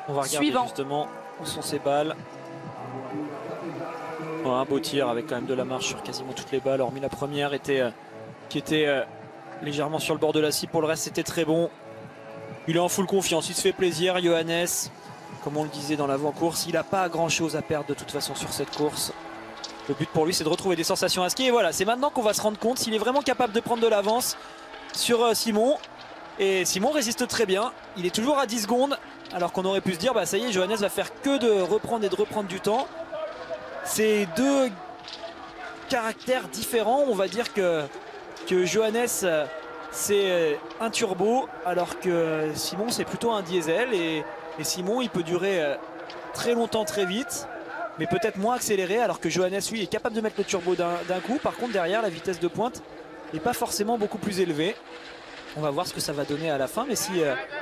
On va regarder justement où sont ces balles. Un beau tir avec quand même de la marche sur quasiment toutes les balles, hormis la première qui était légèrement sur le bord de la cible. Pour le reste, c'était très bon. Il est en full confiance, il se fait plaisir, Johannes. Comme on le disait dans l'avant-course, il n'a pas grand-chose à perdre de toute façon sur cette course. Le but pour lui, c'est de retrouver des sensations à ski. Et voilà, c'est maintenant qu'on va se rendre compte s'il est vraiment capable de prendre de l'avance sur Simon. Et Simon résiste très bien. Il est toujours à 10 secondes, alors qu'on aurait pu se dire, bah ça y est, Johannes va faire que de reprendre et de reprendre du temps. Ces deux caractères différents, on va dire que Johannes c'est un turbo alors que Simon c'est plutôt un diesel, et Simon il peut durer très longtemps très vite mais peut-être moins accéléré, alors que Johannes lui est capable de mettre le turbo d'un coup. Par contre derrière la vitesse de pointe n'est pas forcément beaucoup plus élevée. On va voir ce que ça va donner à la fin, mais si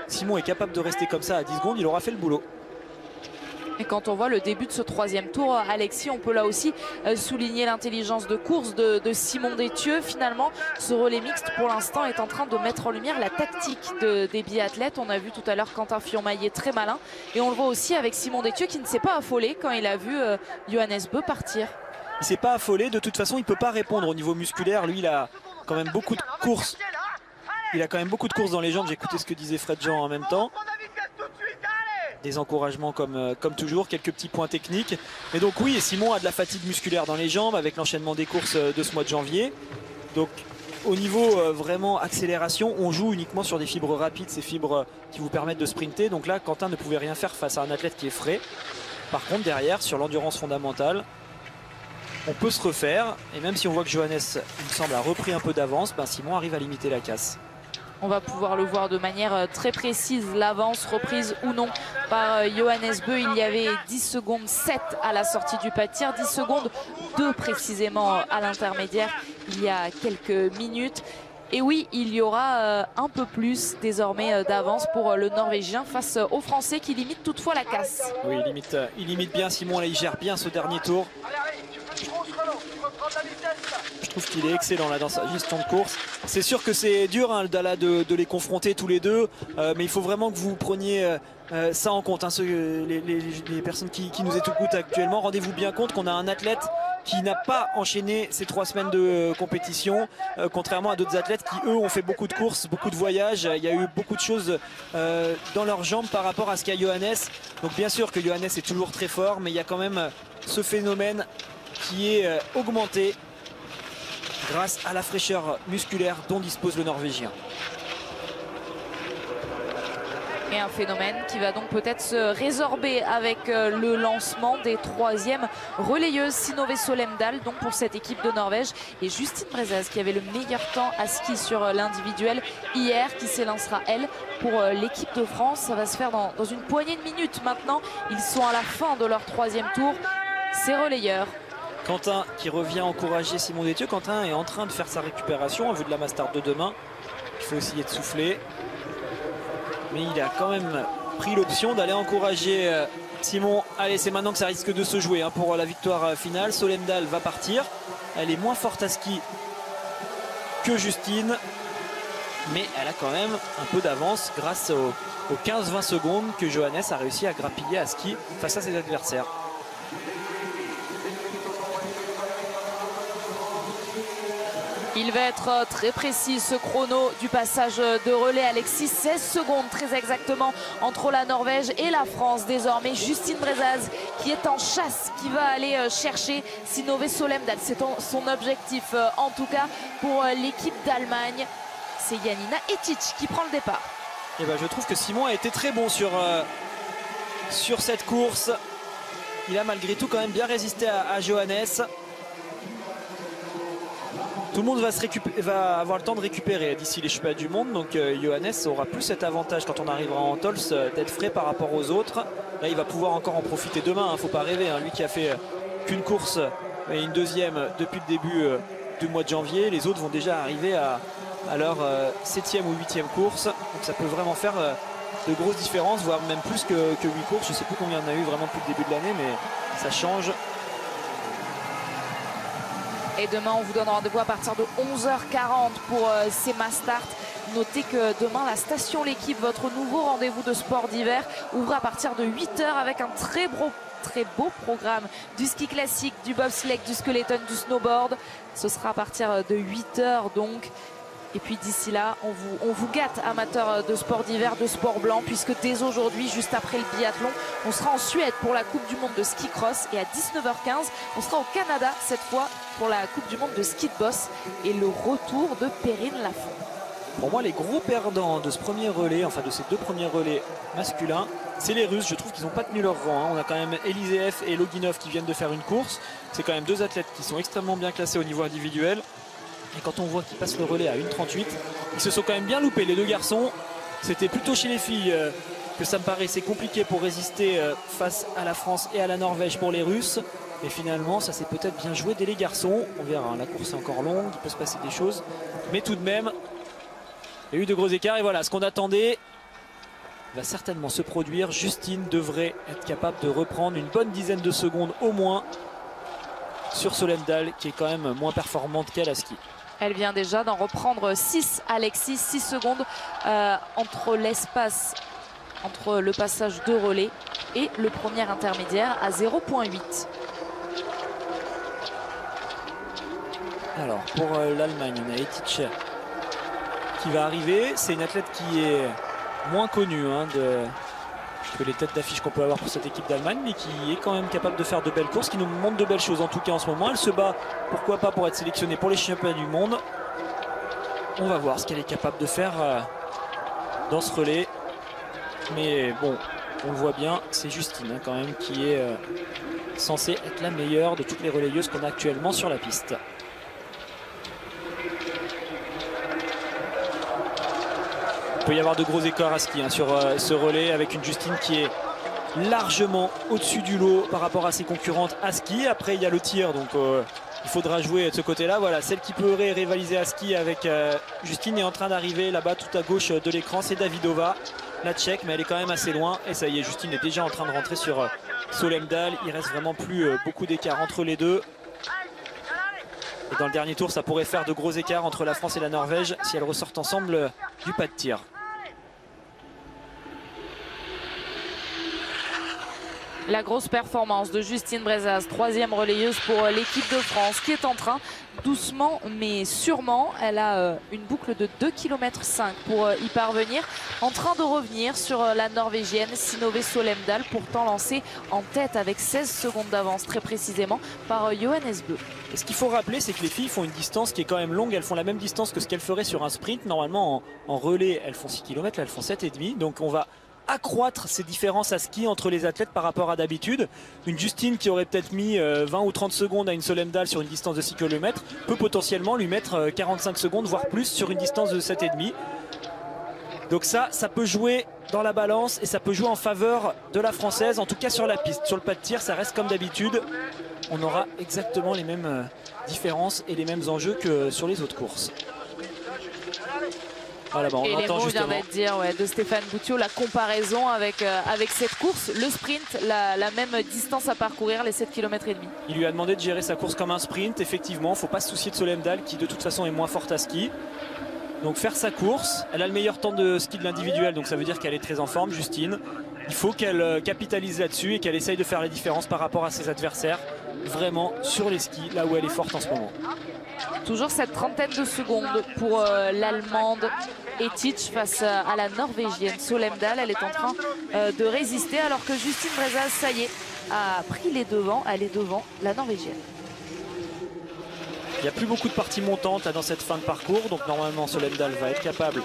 Simon est capable de rester comme ça à 10 secondes, il aura fait le boulot. Et quand on voit le début de ce 3e tour, Alexis, on peut là aussi souligner l'intelligence de course de Simon Desthieux. Finalement, ce relais mixte, pour l'instant, est en train de mettre en lumière la tactique des biathlètes. On a vu tout à l'heure Quentin Fillon-Maillet très malin. Et on le voit aussi avec Simon Desthieux qui ne s'est pas affolé quand il a vu Johannes Bø partir. Il ne s'est pas affolé. De toute façon, il ne peut pas répondre au niveau musculaire. Lui, il a quand même beaucoup de courses. Il a quand même beaucoup de courses dans les jambes. J'écoutais ce que disait Fred Jean en même temps. Des encouragements comme toujours, quelques petits points techniques. Et donc oui, et Simon a de la fatigue musculaire dans les jambes avec l'enchaînement des courses de ce mois de janvier. Donc au niveau vraiment accélération, on joue uniquement sur des fibres rapides, ces fibres qui vous permettent de sprinter. Donc là, Quentin ne pouvait rien faire face à un athlète qui est frais. Par contre, derrière, sur l'endurance fondamentale, on peut se refaire. Et même si on voit que Johannes, il me semble, a repris un peu d'avance, ben Simon arrive à limiter la casse. On va pouvoir le voir de manière très précise, l'avance reprise ou non par Johannes Bø. Il y avait 10 secondes 7 à la sortie du pas de tir, 10 secondes 2 précisément à l'intermédiaire il y a quelques minutes. Et oui, il y aura un peu plus désormais d'avance pour le Norvégien face au Français qui limite toutefois la casse. Oui, il limite bien Simon, là, il gère bien ce dernier tour. Je trouve qu'il est excellent là dans sa gestion de course. C'est sûr que c'est dur hein, de les confronter tous les deux, mais il faut vraiment que vous preniez ça en compte. Hein, les personnes qui nous écoutent actuellement, rendez-vous bien compte qu'on a un athlète qui n'a pas enchaîné ces 3 semaines de compétition, contrairement à d'autres athlètes qui, eux, ont fait beaucoup de courses, beaucoup de voyages. Il y a eu beaucoup de choses dans leurs jambes par rapport à ce qu'a Johannes. Donc bien sûr que Johannes est toujours très fort, mais il y a quand même ce phénomène qui est augmenté grâce à la fraîcheur musculaire dont dispose le Norvégien. Et un phénomène qui va donc peut-être se résorber avec le lancement des 3e relayeuses Synnøve Solemdal, donc pour cette équipe de Norvège. Et Justine Braisaz qui avait le meilleur temps à ski sur l'individuel hier, qui s'élancera elle pour l'équipe de France. Ça va se faire dans une poignée de minutes maintenant. Ils sont à la fin de leur 3e tour. Ces relayeurs. Quentin qui revient encourager Simon Desthieux. Quentin est en train de faire sa récupération en vue de la Mastart de demain. Il faut essayer de souffler. Mais il a quand même pris l'option d'aller encourager Simon. Allez, c'est maintenant que ça risque de se jouer hein, pour la victoire finale. Solemdal va partir. Elle est moins forte à ski que Justine. Mais elle a quand même un peu d'avance grâce aux 15-20 secondes que Johannes a réussi à grappiller à ski face à ses adversaires. Il va être très précis ce chrono du passage de relais, Alexis. 16 secondes très exactement entre la Norvège et la France désormais. Justine Braisaz qui est en chasse, qui va aller chercher Synnøve Solemdal. C'est son objectif en tout cas pour l'équipe d'Allemagne. C'est Janina Hettich qui prend le départ. Et ben, je trouve que Simon a été très bon sur cette course. Il a malgré tout quand même bien résisté à Johannes. Tout le monde va avoir le temps de récupérer d'ici les championnats du monde. Donc Johannes aura plus cet avantage quand on arrivera en Antholz d'être frais par rapport aux autres. Là, il va pouvoir encore en profiter demain. Il ne faut pas rêver. Lui qui a fait qu'une course et une deuxième depuis le début du mois de janvier. Les autres vont déjà arriver à leur 7e ou 8e course. Donc ça peut vraiment faire de grosses différences, voire même plus que 8 courses. Je ne sais plus combien on a eu vraiment depuis le début de l'année, mais ça change. Et demain, on vous donne rendez-vous à partir de 11h40 pour ces Mastart. Notez que demain, la station L'Équipe, votre nouveau rendez-vous de sport d'hiver, ouvre à partir de 8h avec un très beau programme du ski classique, du bobsleigh, du skeleton, du snowboard. Ce sera à partir de 8h donc. Et puis d'ici là, on vous gâte, amateurs de sport d'hiver, de sport blanc, puisque dès aujourd'hui, juste après le biathlon, on sera en Suède pour la Coupe du Monde de ski cross. Et à 19h15, on sera au Canada, cette fois, pour la Coupe du Monde de ski de boss et le retour de Perrine Lafond. Pour moi, les gros perdants de ce premier relais, enfin de ces deux premiers relais masculins, c'est les Russes. Je trouve qu'ils n'ont pas tenu leur rang. On a quand même Eliseev et Loginov qui viennent de faire une course. C'est quand même deux athlètes qui sont extrêmement bien classés au niveau individuel. Et quand on voit qu'ils passent le relais à 1,38, ils se sont quand même bien loupés, les deux garçons. C'était plutôt chez les filles que ça me paraissait compliqué pour résister face à la France et à la Norvège pour les Russes. Et finalement, ça s'est peut-être bien joué dès les garçons. On verra, la course est encore longue, il peut se passer des choses. Mais tout de même, il y a eu de gros écarts. Et voilà, ce qu'on attendait va certainement se produire. Justine devrait être capable de reprendre une bonne dizaine de secondes au moins sur Solemdal, qui est quand même moins performante qu'elle à ski. Elle vient déjà d'en reprendre 6, Alexis, 6 secondes entre le passage de relais et le premier intermédiaire à 0,8. Alors pour l'Allemagne, on a Hettich qui va arriver. C'est une athlète qui est moins connue que les têtes d'affiche qu'on peut avoir pour cette équipe d'Allemagne, mais qui est quand même capable de faire de belles courses, qui nous montre de belles choses en tout cas en ce moment. Elle se bat, pourquoi pas, pour être sélectionnée pour les championnats du monde. On va voir ce qu'elle est capable de faire dans ce relais. Mais bon, on le voit bien, c'est Justine quand même qui est censée être la meilleure de toutes les relayeuses qu'on a actuellement sur la piste. Il peut y avoir de gros écarts à ski sur ce relais, avec une Justine qui est largement au-dessus du lot par rapport à ses concurrentes à ski. Après, il y a le tir, donc il faudra jouer de ce côté-là. Voilà, celle qui peut rivaliser à ski avec Justine est en train d'arriver là-bas tout à gauche de l'écran. C'est Davidova, la Tchèque, mais elle est quand même assez loin. Et ça y est, Justine est déjà en train de rentrer sur Solemdal. Il reste vraiment plus beaucoup d'écart entre les deux. Et dans le dernier tour, ça pourrait faire de gros écarts entre la France et la Norvège si elles ressortent ensemble du pas de tir. La grosse performance de Justine Braisaz, 3e relayeuse pour l'équipe de France, qui est en train, doucement mais sûrement, elle a une boucle de 2,5 km pour y parvenir, en train de revenir sur la Norvégienne Synnøve Solemdal, pourtant lancée en tête avec 16 secondes d'avance très précisément par Johannes Bø. Et ce qu'il faut rappeler, c'est que les filles font une distance qui est quand même longue. Elles font la même distance que ce qu'elles feraient sur un sprint. Normalement, en relais, elles font 6 km, là elles font 7,5. Donc on va accroître ces différences à ski entre les athlètes par rapport à d'habitude. Une Justine qui aurait peut-être mis 20 ou 30 secondes à une Solemdal sur une distance de 6 km peut potentiellement lui mettre 45 secondes, voire plus, sur une distance de 7,5. Donc ça peut jouer dans la balance et ça peut jouer en faveur de la Française, en tout cas sur la piste. Sur le pas de tir, ça reste comme d'habitude. On aura exactement les mêmes différences et les mêmes enjeux que sur les autres courses. Voilà, bon, et on entend justement vient d'être dire, de Stéphane Boutiot, la comparaison avec cette course, le sprint, la même distance à parcourir, les 7,5 km. Il lui a demandé de gérer sa course comme un sprint. Effectivement, il ne faut pas se soucier de Solemdal qui de toute façon est moins forte à ski. Donc faire sa course, elle a le meilleur temps de ski de l'individuel, donc ça veut dire qu'elle est très en forme, Justine. Il faut qu'elle capitalise là-dessus et qu'elle essaye de faire la différence par rapport à ses adversaires, vraiment sur les skis, là où elle est forte en ce moment. Toujours cette trentaine de secondes pour l'Allemande Hettich face à la Norvégienne Solemdal. Elle est en train de résister alors que Justine Braisaz, ça y est, a pris les devants. Elle est devant la Norvégienne. Il n'y a plus beaucoup de parties montantes là, dans cette fin de parcours. Donc normalement Solemdal va être capable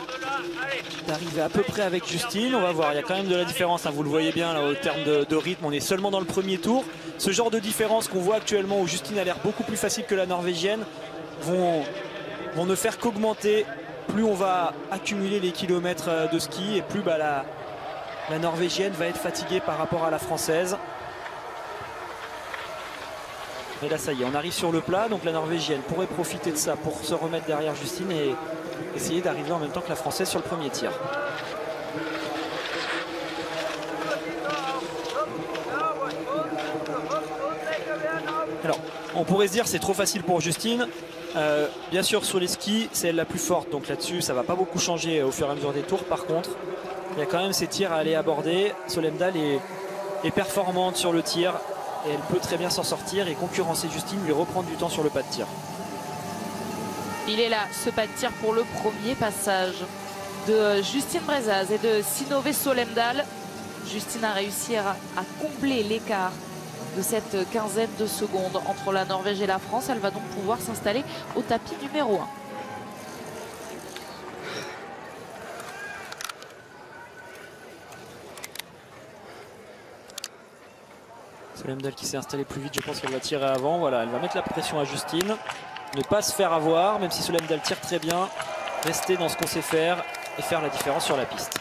d'arriver à peu près avec Justine. On va voir, il y a quand même de la différence. Hein, vous le voyez bien là, au terme de rythme, on est seulement dans le premier tour. Ce genre de différence qu'on voit actuellement où Justine a l'air beaucoup plus facile que la Norvégienne vont vont ne faire qu'augmenter. Plus on va accumuler les kilomètres de ski et plus bah, la Norvégienne va être fatiguée par rapport à la Française. Et là ça y est, on arrive sur le plat, donc la Norvégienne pourrait profiter de ça pour se remettre derrière Justine et essayer d'arriver en même temps que la Française sur le premier tir. Alors, on pourrait se dire c'est trop facile pour Justine. Bien sûr, sur les skis, c'est elle la plus forte, donc là-dessus, ça va pas beaucoup changer au fur et à mesure des tours. Par contre, il y a quand même ces tirs à aller aborder. Solemdal est performante sur le tir et elle peut très bien s'en sortir et concurrencer Justine, lui reprendre du temps sur le pas de tir. Il est là, ce pas de tir pour le premier passage de Justine Braisaz et de Synnøve Solemdal. Justine a réussi à combler l'écart de cette quinzaine de secondes entre la Norvège et la France. Elle va donc pouvoir s'installer au tapis numéro 1. Solemdal qui s'est installée plus vite, je pense qu'elle va tirer avant. Voilà, elle va mettre la pression à Justine. Ne pas se faire avoir, même si Solemdal tire très bien. Rester dans ce qu'on sait faire et faire la différence sur la piste.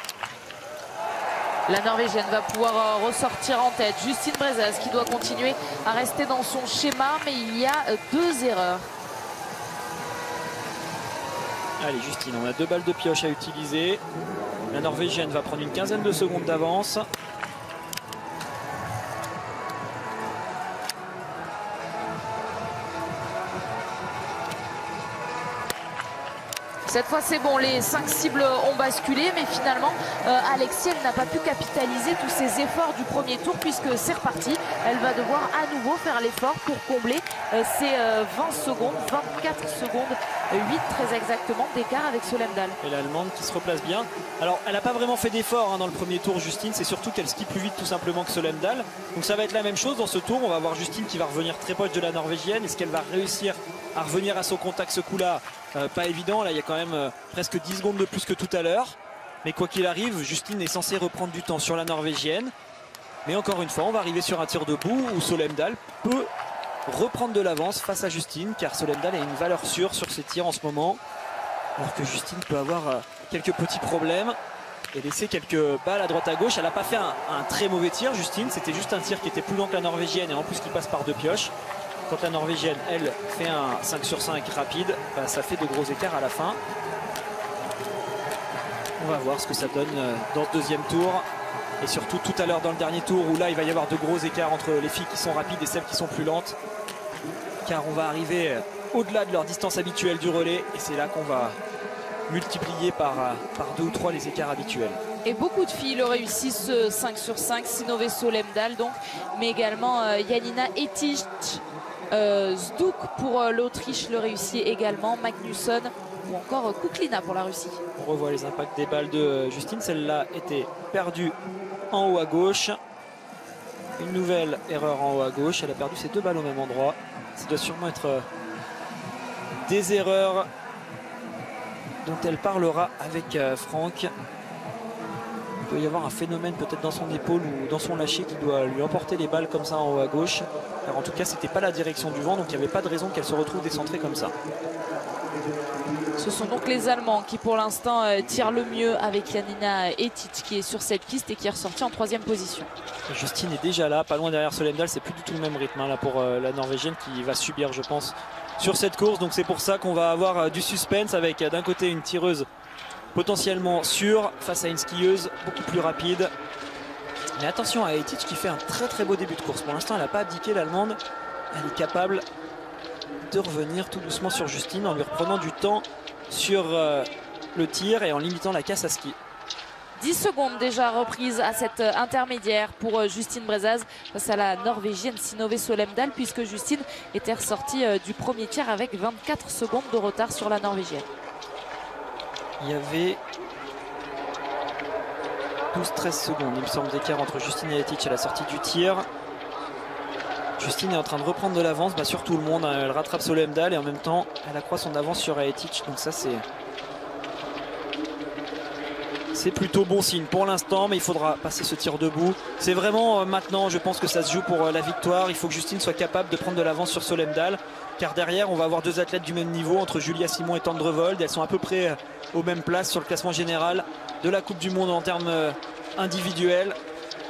La Norvégienne va pouvoir ressortir en tête. Justine Braisaz qui doit continuer à rester dans son schéma, mais il y a deux erreurs. Allez Justine, on a deux balles de pioche à utiliser. La Norvégienne va prendre une quinzaine de secondes d'avance. Cette fois c'est bon, les 5 cibles ont basculé, mais finalement Alexis, elle n'a pas pu capitaliser tous ses efforts du premier tour puisque c'est reparti. Elle va devoir à nouveau faire l'effort pour combler ses 20 secondes, 24 secondes, 8 très exactement d'écart avec Solemdal. Et l'Allemande qui se replace bien. Alors elle n'a pas vraiment fait d'effort dans le premier tour Justine, c'est surtout qu'elle skie plus vite tout simplement que Solemdal. Donc ça va être la même chose dans ce tour, on va voir Justine qui va revenir très proche de la Norvégienne. Est-ce qu'elle va réussir à revenir à son contact ce coup-là? Pas évident, là il y a quand même presque 10 secondes de plus que tout à l'heure. Mais quoi qu'il arrive, Justine est censée reprendre du temps sur la Norvégienne. Mais encore une fois, on va arriver sur un tir debout où Solemdal peut reprendre de l'avance face à Justine, car Solemdal a une valeur sûre sur ses tirs en ce moment. Alors que Justine peut avoir quelques petits problèmes et laisser quelques balles à droite à gauche. Elle n'a pas fait un très mauvais tir, Justine. C'était juste un tir qui était plus long que la Norvégienne et en plus qui passe par deux pioches. Quand la Norvégienne, elle, fait un 5/5 rapide, bah, ça fait de gros écarts à la fin. On va voir ce que ça donne dans ce deuxième tour. Et surtout tout à l'heure dans le dernier tour où là, il va y avoir de gros écarts entre les filles qui sont rapides et celles qui sont plus lentes. Car on va arriver au-delà de leur distance habituelle du relais. Et c'est là qu'on va multiplier par 2 ou 3 les écarts habituels. Et beaucoup de filles le réussissent, ce 5/5, Synnøve Solemdal donc, mais également Janina Hettich. Zduk pour l'Autriche le réussit également, Magnusson ou encore Kuklina pour la Russie. On revoit les impacts des balles de Justine, celle-là était perdue en haut à gauche. Une nouvelle erreur en haut à gauche, elle a perdu ses 2 balles au même endroit. Ça doit sûrement être des erreurs dont elle parlera avec Franck. Il peut y avoir un phénomène peut-être dans son épaule ou dans son lâcher qui doit lui emporter les balles comme ça en haut à gauche. Alors en tout cas, c'était pas la direction du vent, donc il n'y avait pas de raison qu'elle se retrouve décentrée comme ça. Ce sont donc les Allemands qui pour l'instant tirent le mieux avec Janina Hettich qui est sur cette piste et qui est ressortie en 3e position. Justine est déjà là, pas loin derrière Solemdal, c'est plus du tout le même rythme là pour la Norvégienne qui va subir je pense sur cette course. Donc c'est pour ça qu'on va avoir du suspense avec d'un côté une tireuse potentiellement sûre face à une skieuse beaucoup plus rapide. Mais attention à Hettich qui fait un très très beau début de course. Pour l'instant, elle n'a pas abdiqué l'Allemande. Elle est capable de revenir tout doucement sur Justine en lui reprenant du temps sur le tir et en limitant la casse à ski. 10 secondes déjà reprises à cette intermédiaire pour Justine Braisaz face à la Norvégienne Synnøve Solemdal puisque Justine était ressortie du premier tir avec 24 secondes de retard sur la Norvégienne. Il y avait 12-13 secondes, il me semble, d'écart entre Justine et Hettich à la sortie du tir. Justine est en train de reprendre de l'avance sur tout le monde. Elle rattrape Solemdal et en même temps, elle accroît son avance sur Hettich. Donc ça, c'est c'est plutôt bon signe pour l'instant, mais il faudra passer ce tir debout. C'est vraiment maintenant, je pense que ça se joue pour la victoire. Il faut que Justine soit capable de prendre de l'avance sur Solemdal, car derrière on va avoir deux athlètes du même niveau entre Julia Simon et Tandrevold. Elles sont à peu près aux mêmes places sur le classement général de la Coupe du Monde en termes individuels.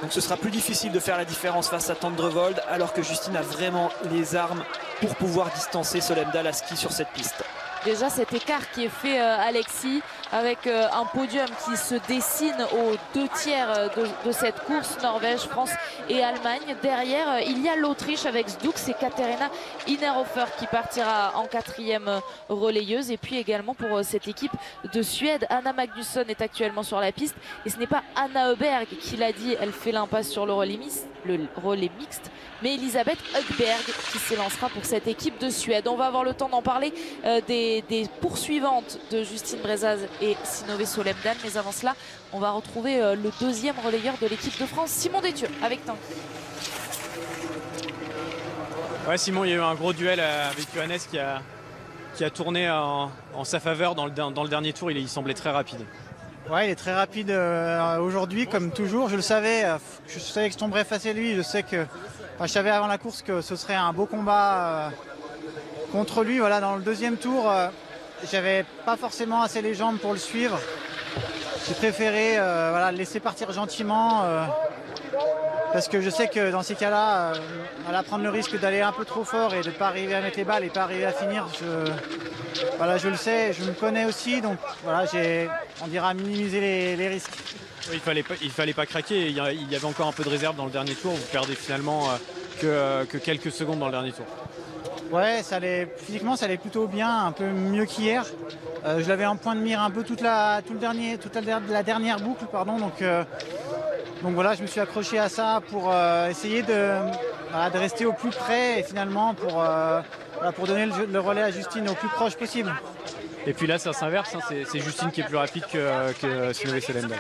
Donc ce sera plus difficile de faire la différence face à Tandrevold, alors que Justine a vraiment les armes pour pouvoir distancer Solemdal à ski sur cette piste. Déjà cet écart qui est fait, Alexis, avec un podium qui se dessine aux deux tiers de cette course, Norvège, France et Allemagne. Derrière, il y a l'Autriche avec Sdux et Katerina Innerhofer qui partira en quatrième relayeuse. Et puis également pour cette équipe de Suède, Anna Magnusson est actuellement sur la piste. Et ce n'est pas Anna Hugberg qui l'a dit, elle fait l'impasse sur le relais mixte. Mais Elisabeth Hugberg qui s'élancera pour cette équipe de Suède. On va avoir le temps d'en parler des poursuivantes de Justine Braisaz et Synnøve Solemdal. Mais avant cela, on va retrouver le deuxième relayeur de l'équipe de France, Simon Desthieux, avec Tanguy. Ouais, Simon, il y a eu un gros duel avec Johannes qui a tourné en sa faveur dans le dernier tour. Il semblait très rapide. Ouais, il est très rapide aujourd'hui, comme toujours. Je le savais, je savais que je tomberais face à lui. Je savais avant la course que ce serait un beau combat contre lui. Voilà, dans le deuxième tour, j'avais pas forcément assez les jambes pour le suivre. J'ai préféré le laisser partir gentiment parce que je sais que dans ces cas-là, prendre le risque d'aller un peu trop fort et de pas arriver à mettre les balles et pas arriver à finir, je le sais, je me connais aussi, donc voilà, on dira minimiser les risques. Oui, il fallait pas craquer. Il y avait encore un peu de réserve dans le dernier tour. Vous perdez finalement que quelques secondes dans le dernier tour. Ouais, physiquement ça allait plutôt bien, un peu mieux qu'hier. Je l'avais en point de mire un peu toute la dernière boucle, pardon. Donc voilà, je me suis accroché à ça pour essayer de rester au plus près et finalement pour donner le relais à Justine au plus proche possible. Et puis là, ça s'inverse, hein, c'est Justine qui est plus rapide que Synnøve Solemdal.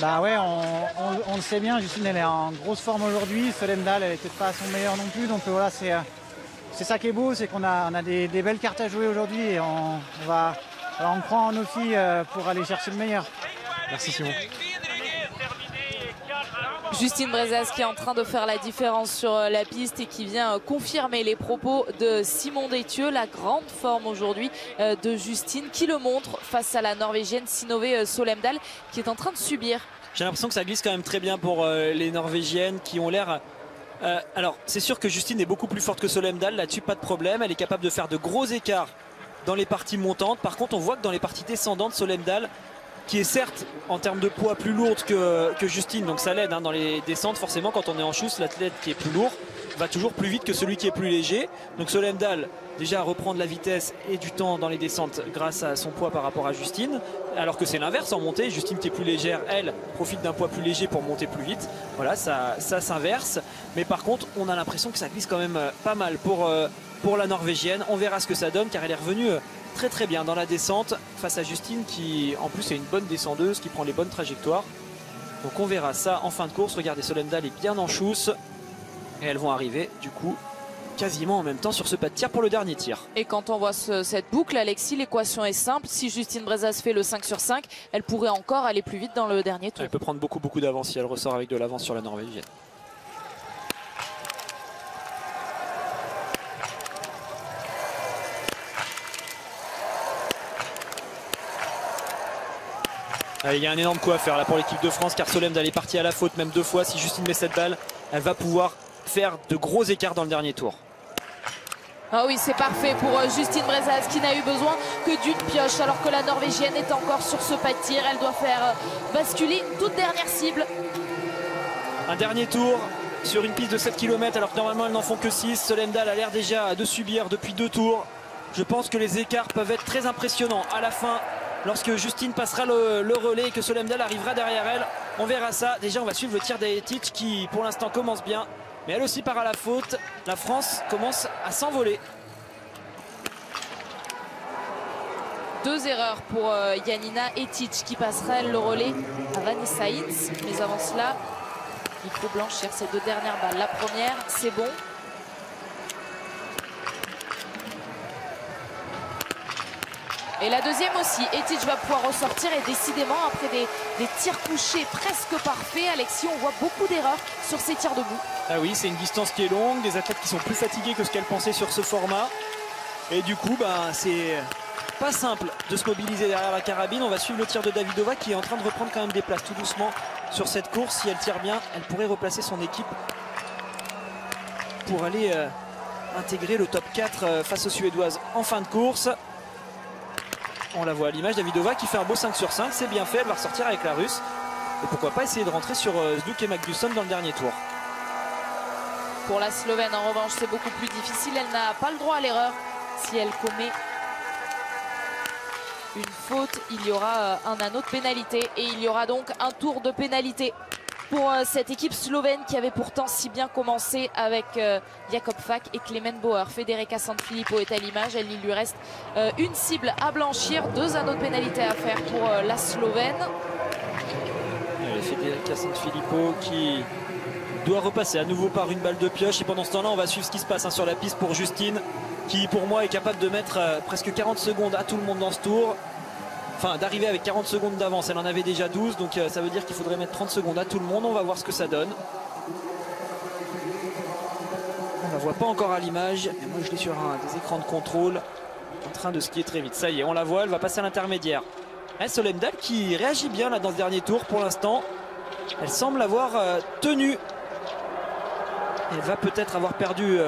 Bah ouais, on le sait bien, Justine elle est en grosse forme aujourd'hui, Solemdal elle est peut-être pas à son meilleur non plus, donc voilà, c'est ça qui est beau, c'est qu'on a des belles cartes à jouer aujourd'hui et on prend en nos filles pour aller chercher le meilleur. Merci Simon. Justine Braisaz qui est en train de faire la différence sur la piste et qui vient confirmer les propos de Simon Desthieux. La grande forme aujourd'hui de Justine qui le montre face à la Norvégienne Synnøve Solemdal qui est en train de subir. J'ai l'impression que ça glisse quand même très bien pour les Norvégiennes qui ont l'air... alors c'est sûr que Justine est beaucoup plus forte que Solemdal, là-dessus pas de problème. Elle est capable de faire de gros écarts dans les parties montantes. Par contre on voit que dans les parties descendantes, Solemdal... qui est certes en termes de poids plus lourde que Justine, donc ça l'aide hein, dans les descentes. Forcément quand on est en chousse, l'athlète qui est plus lourd va toujours plus vite que celui qui est plus léger. Donc Solemdal déjà à reprendre la vitesse et du temps dans les descentes grâce à son poids par rapport à Justine, alors que c'est l'inverse en montée. Justine qui est plus légère, elle profite d'un poids plus léger pour monter plus vite. Voilà, ça s'inverse, mais par contre on a l'impression que ça glisse quand même pas mal pour la Norvégienne. On verra ce que ça donne car elle est revenue très très bien dans la descente face à Justine qui en plus est une bonne descendeuse, qui prend les bonnes trajectoires. Donc on verra ça en fin de course. Regardez, Solemdal est bien en chousse et elles vont arriver du coup quasiment en même temps sur ce pas de tir pour le dernier tir. Et quand on voit cette boucle, Alexis, l'équation est simple. Si Justine Braisaz fait le 5/5, elle pourrait encore aller plus vite dans le dernier tour. Elle peut prendre beaucoup d'avance si elle ressort avec de l'avance sur la Norvégienne. Il y a un énorme coup à faire là pour l'équipe de France car Solemdal est partie à la faute même deux fois. Si Justine met cette balle, elle va pouvoir faire de gros écarts dans le dernier tour. Ah oui, c'est parfait pour Justine Braisaz qui n'a eu besoin que d'une pioche alors que la Norvégienne est encore sur ce pas de tir. Elle doit faire basculer une toute dernière cible. Un dernier tour sur une piste de 7 km alors que normalement elles n'en font que 6. Solemdal a l'air déjà de subir depuis deux tours. Je pense que les écarts peuvent être très impressionnants à la fin. Lorsque Justine passera le relais et que Solemdal arrivera derrière elle, on verra ça. Déjà, on va suivre le tir d'Aetic qui, pour l'instant, commence bien. Mais elle aussi part à la faute. La France commence à s'envoler. Deux erreurs pour Janina Hettich qui passera, elle, le relais à Vanessa Hinz. Mais avant cela, il faut blanchir ces deux dernières balles. La première, c'est bon. Et la deuxième aussi, Hettich va pouvoir ressortir et décidément après des tirs couchés presque parfaits, Alexis, on voit beaucoup d'erreurs sur ces tirs debout. Ah oui, c'est une distance qui est longue, des athlètes qui sont plus fatigués que ce qu'elles pensaient sur ce format. Et du coup, c'est pas simple de se mobiliser derrière la carabine. On va suivre le tir de Davidova qui est en train de reprendre quand même des places tout doucement sur cette course. Si elle tire bien, elle pourrait replacer son équipe pour aller intégrer le top 4 face aux Suédoises en fin de course. On la voit à l'image, Davidova qui fait un beau 5/5, c'est bien fait, elle va ressortir avec la russe. Et pourquoi pas essayer de rentrer sur Zduk et Magnusson dans le dernier tour. Pour la Slovène, en revanche, c'est beaucoup plus difficile. Elle n'a pas le droit à l'erreur. Si elle commet une faute, il y aura un anneau de pénalité. Et il y aura donc un tour de pénalité pour cette équipe slovène qui avait pourtant si bien commencé avec Jakob Fak et Klemen Bauer. Federica Sanfilippo est à l'image, il lui reste une cible à blanchir, 2 anneaux de pénalité à faire pour la Slovène. Federica Sanfilippo qui doit repasser à nouveau par une balle de pioche. Et pendant ce temps-là, on va suivre ce qui se passe sur la piste pour Justine, qui pour moi est capable de mettre presque 40 secondes à tout le monde dans ce tour. Enfin, d'arriver avec 40 secondes d'avance, elle en avait déjà 12, donc ça veut dire qu'il faudrait mettre 30 secondes à tout le monde. On va voir ce que ça donne. On ne la voit pas encore à l'image, mais moi je l'ai sur des écrans de contrôle en train de skier très vite. Ça y est, on la voit, elle va passer à l'intermédiaire. Solemdal qui réagit bien là dans ce dernier tour pour l'instant. Elle semble avoir tenu. Elle va peut-être avoir perdu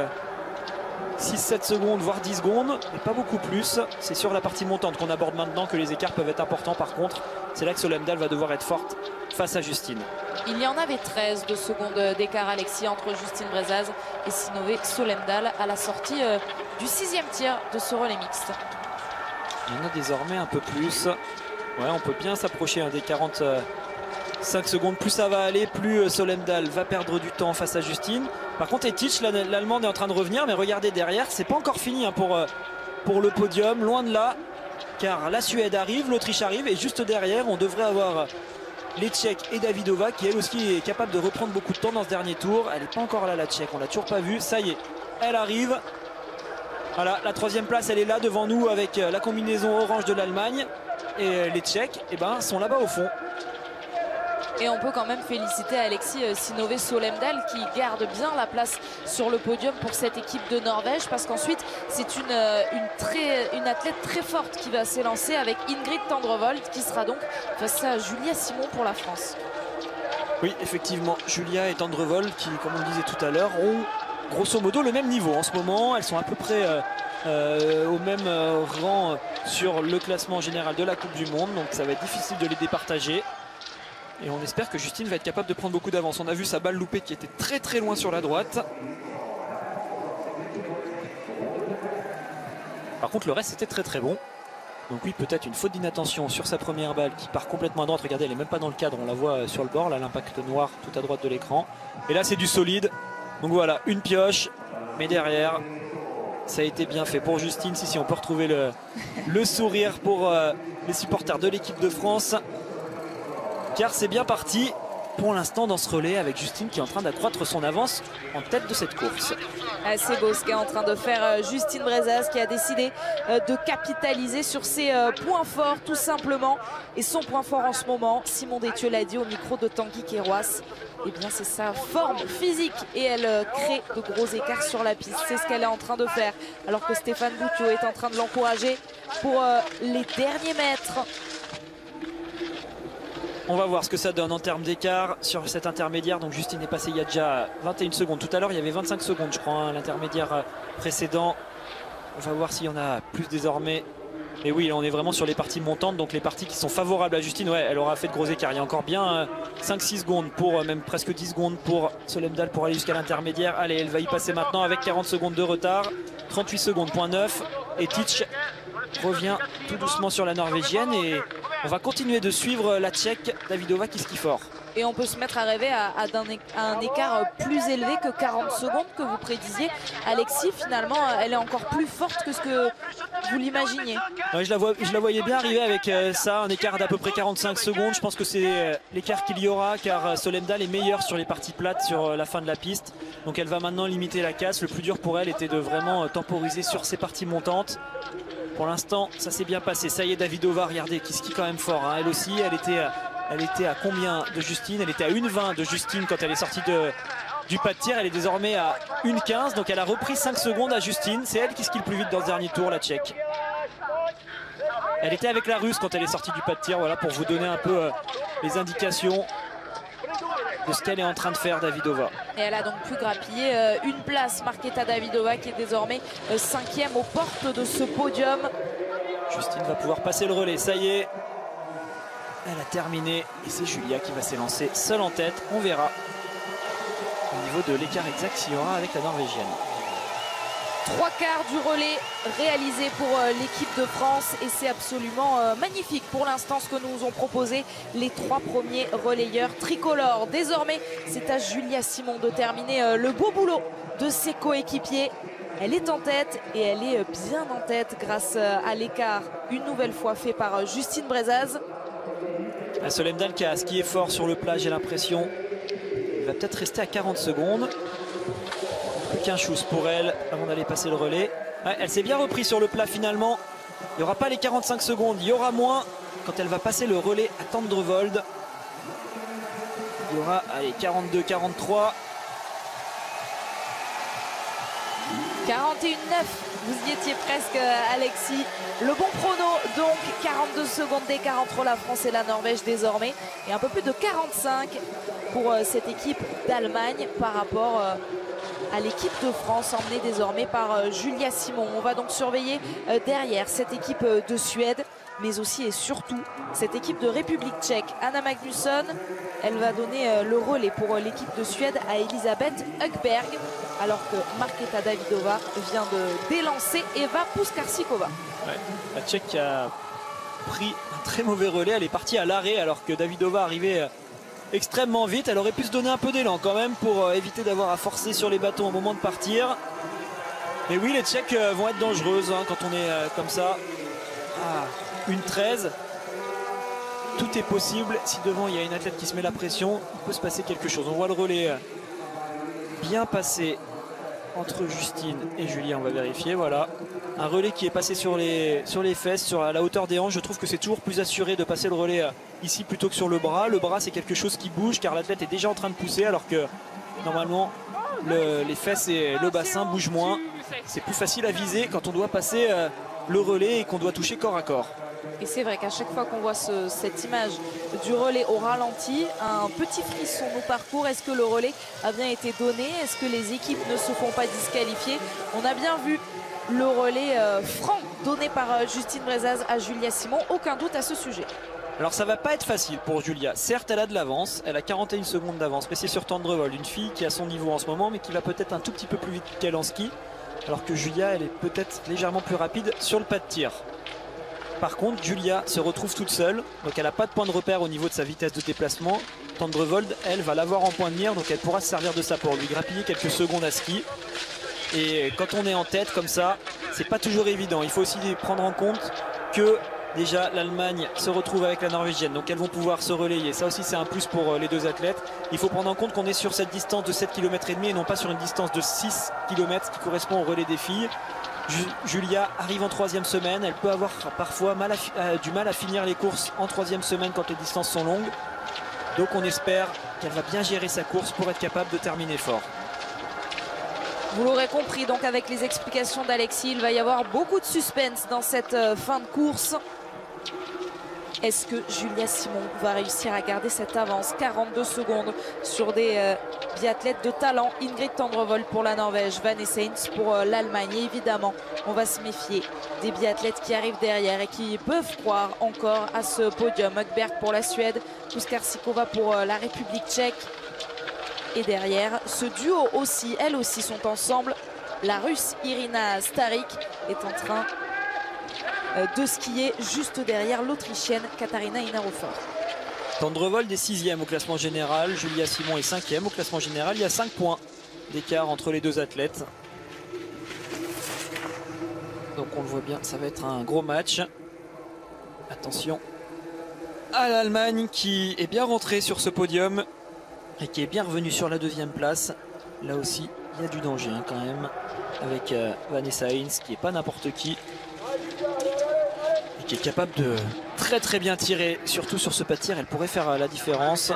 6-7 secondes, voire 10 secondes, mais pas beaucoup plus. C'est sur la partie montante qu'on aborde maintenant que les écarts peuvent être importants. Par contre, c'est là que Solemdal va devoir être forte face à Justine. Il y en avait 13 de secondes d'écart, Alexis, entre Justine Braisaz et Synnøve Solemdal à la sortie du 6e tir de ce relais mixte. Il y en a désormais un peu plus. Ouais, on peut bien s'approcher des 45 secondes. Plus ça va aller, plus Solemdal va perdre du temps face à Justine. Par contre, Hettich, l'Allemande, est en train de revenir, mais regardez derrière, c'est pas encore fini pour le podium, loin de là, car la Suède arrive, l'Autriche arrive, et juste derrière, on devrait avoir les Tchèques et Davidova, qui elle aussi est capable de reprendre beaucoup de temps dans ce dernier tour. Elle n'est pas encore là, la Tchèque, on l'a toujours pas vue, ça y est, elle arrive. Voilà, la 3e place, elle est là devant nous avec la combinaison orange de l'Allemagne, et les Tchèques sont là-bas au fond. Et on peut quand même féliciter Alexis Synnøve Solemdal qui garde bien la place sur le podium pour cette équipe de Norvège, parce qu'ensuite c'est une athlète très forte qui va s'élancer avec Ingrid Tandrevold qui sera donc face à Julia Simon pour la France. Oui, effectivement, Julia et Tandrevold qui, comme on le disait tout à l'heure, ont grosso modo le même niveau en ce moment. Elles sont à peu près au même rang sur le classement général de la Coupe du Monde, donc ça va être difficile de les départager. Et on espère que Justine va être capable de prendre beaucoup d'avance. On a vu sa balle loupée qui était très très loin sur la droite. Par contre, le reste était très très bon. Donc oui, peut-être une faute d'inattention sur sa première balle qui part complètement à droite. Regardez, elle n'est même pas dans le cadre, on la voit sur le bord, là, l'impact noir tout à droite de l'écran. Et là, c'est du solide. Donc voilà, une pioche, mais derrière, ça a été bien fait pour Justine. Si, on peut retrouver le sourire pour les supporters de l'équipe de France. Car c'est bien parti pour l'instant dans ce relais avec Justine qui est en train d'accroître son avance en tête de cette course. Ah, c'est beau ce qu'est en train de faire Justine Braisaz qui a décidé de capitaliser sur ses points forts tout simplement. Et son point fort en ce moment, Simon Desthieux l'a dit au micro de Tanguy Kéroas, c'est sa forme physique et elle crée de gros écarts sur la piste. C'est ce qu'elle est en train de faire alors que Stéphane Boutiot est en train de l'encourager pour les derniers mètres. On va voir ce que ça donne en termes d'écart sur cet intermédiaire. Donc Justine est passée il y a déjà 21 secondes. Tout à l'heure, il y avait 25 secondes, je crois, l'intermédiaire précédent. On va voir s'il y en a plus désormais. Mais oui, là, on est vraiment sur les parties montantes. Donc les parties qui sont favorables à Justine, ouais, elle aura fait de gros écarts. Il y a encore bien 5-6 secondes, même presque 10 secondes pour Solemdal pour aller jusqu'à l'intermédiaire. Allez, elle va y passer maintenant avec 40 secondes de retard. 38 secondes, point 9. Et Hettich revient tout doucement sur la Norvégienne et... on va continuer de suivre la Tchèque, Davidova qui skie fort. Et on peut se mettre à rêver à un écart plus élevé que 40 secondes que vous prédisiez. Alexis, finalement, elle est encore plus forte que ce que vous l'imaginiez. Ouais, je la voyais bien arriver avec ça, un écart d'à peu près 45 secondes. Je pense que c'est l'écart qu'il y aura car Solemdal est meilleure sur les parties plates sur la fin de la piste. Donc elle va maintenant limiter la casse. Le plus dur pour elle était de vraiment temporiser sur ses parties montantes. Pour l'instant, ça s'est bien passé. Ça y est, Davidova, regardez, qui skie quand même fort. Hein. Elle aussi, elle était à combien de Justine? Elle était à 1,20 de Justine quand elle est sortie du pas de tir. Elle est désormais à 1,15. Donc elle a repris 5 secondes à Justine. C'est elle qui skie le plus vite dans le dernier tour, la Tchèque. Elle était avec la Russe quand elle est sortie du pas de tir. Voilà, pour vous donner un peu les indications de ce qu'elle est en train de faire, Davidova. Et elle a donc pu grappiller une place, Marketa Davidova, qui est désormais 5e aux portes de ce podium. Justine va pouvoir passer le relais, ça y est. Elle a terminé et c'est Julia qui va s'élancer seule en tête. On verra au niveau de l'écart exact s'il y aura avec la Norvégienne. 3 quarts du relais réalisé pour l'équipe de France et c'est absolument magnifique pour l'instant ce que nous ont proposé les 3 premiers relayeurs tricolores. Désormais, c'est à Julia Simon de terminer le beau boulot de ses coéquipiers. Elle est en tête et elle est bien en tête grâce à l'écart une nouvelle fois fait par Justine Braisaz. Solemdal qui a skié fort sur le plat, j'ai l'impression. Il va peut-être rester à 40 secondes. Qu'un chousse pour elle avant d'aller passer le relais. Ouais, elle s'est bien reprise sur le plat finalement. Il n'y aura pas les 45 secondes, il y aura moins quand elle va passer le relais à Tandrevold. Il y aura allez, 42, 43. 41-9, vous y étiez presque Alexis. Le bon prono donc, 42 secondes d'écart entre la France et la Norvège désormais. Et un peu plus de 45 pour cette équipe d'Allemagne par rapport à l'équipe de France emmenée désormais par Julia Simon. On va donc surveiller derrière cette équipe de Suède, mais aussi et surtout cette équipe de République tchèque. Anna Magnusson, elle va donner le relais pour l'équipe de Suède à Elisabeth Hugberg, alors que Marketa Davidova vient de délancer Eva Puskarčíková. Ouais, la Tchèque a pris un très mauvais relais, elle est partie à l'arrêt alors que Davidova arrivait extrêmement vite. Elle aurait pu se donner un peu d'élan quand même pour éviter d'avoir à forcer sur les bâtons au moment de partir. Mais oui, les Tchèques vont être dangereuses hein, quand on est comme ça. Ah, 1,13. Tout est possible. Si devant il y a une athlète qui se met la pression, il peut se passer quelque chose. On voit le relais bien passé entre Justine et Julia. On va vérifier. Voilà. Un relais qui est passé sur les fesses, sur la hauteur des hanches. Je trouve que c'est toujours plus assuré de passer le relais ici plutôt que sur le bras. Le bras, c'est quelque chose qui bouge car l'athlète est déjà en train de pousser alors que normalement les fesses et le bassin bougent moins. C'est plus facile à viser quand on doit passer le relais et qu'on doit toucher corps à corps. Et c'est vrai qu'à chaque fois qu'on voit cette image du relais au ralenti, un petit frisson nous parcourt. Est-ce que le relais a bien été donné? Est-ce que les équipes ne se font pas disqualifier? On a bien vu le relais franc donné par Justine Braisaz à Julia Simon. Aucun doute à ce sujet. Alors ça va pas être facile pour Julia. Certes, elle a de l'avance. Elle a 41 secondes d'avance. Mais c'est sur Tandrevold, une fille qui a son niveau en ce moment, mais qui va peut-être un tout petit peu plus vite qu'elle en ski. Alors que Julia, elle est peut-être légèrement plus rapide sur le pas de tir. Par contre, Julia se retrouve toute seule. Donc elle n'a pas de point de repère au niveau de sa vitesse de déplacement. Tandrevold, elle, va l'avoir en point de mire. Donc elle pourra se servir de ça pour lui grappiller quelques secondes à ski. Et quand on est en tête comme ça, c'est pas toujours évident. Il faut aussi prendre en compte que déjà l'Allemagne se retrouve avec la Norvégienne. Donc elles vont pouvoir se relayer. Ça aussi c'est un plus pour les deux athlètes. Il faut prendre en compte qu'on est sur cette distance de 7,5 km et non pas sur une distance de 6 km qui correspond au relais des filles. Julia arrive en 3e semaine. Elle peut avoir parfois du mal à finir les courses en 3e semaine quand les distances sont longues. Donc on espère qu'elle va bien gérer sa course pour être capable de terminer fort. Vous l'aurez compris, donc avec les explications d'Alexis, il va y avoir beaucoup de suspense dans cette fin de course. Est-ce que Julia Simon va réussir à garder cette avance? 42 secondes sur des biathlètes de talent. Ingrid Tandrevold pour la Norvège, Vanessa Hinz pour l'Allemagne. Et évidemment, on va se méfier des biathlètes qui arrivent derrière et qui peuvent croire encore à ce podium. Hugberg pour la Suède, Puskarčíková pour la République tchèque. Et derrière, ce duo aussi, elles aussi sont ensemble. La Russe Irina Starik est en train de skier juste derrière l'Autrichienne Katarina Inarofer. Tandrevold est 6e au classement général. Julia Simon est 5e au classement général. Il y a 5 points d'écart entre les deux athlètes. Donc on le voit bien, ça va être un gros match. Attention à l'Allemagne qui est bien rentrée sur ce podium et qui est bien revenu sur la 2e place. Là aussi, il y a du danger hein, quand même, avec Vanessa Hinz qui n'est pas n'importe qui. qui est capable de très très bien tirer, surtout sur ce pas de tir, elle pourrait faire la différence.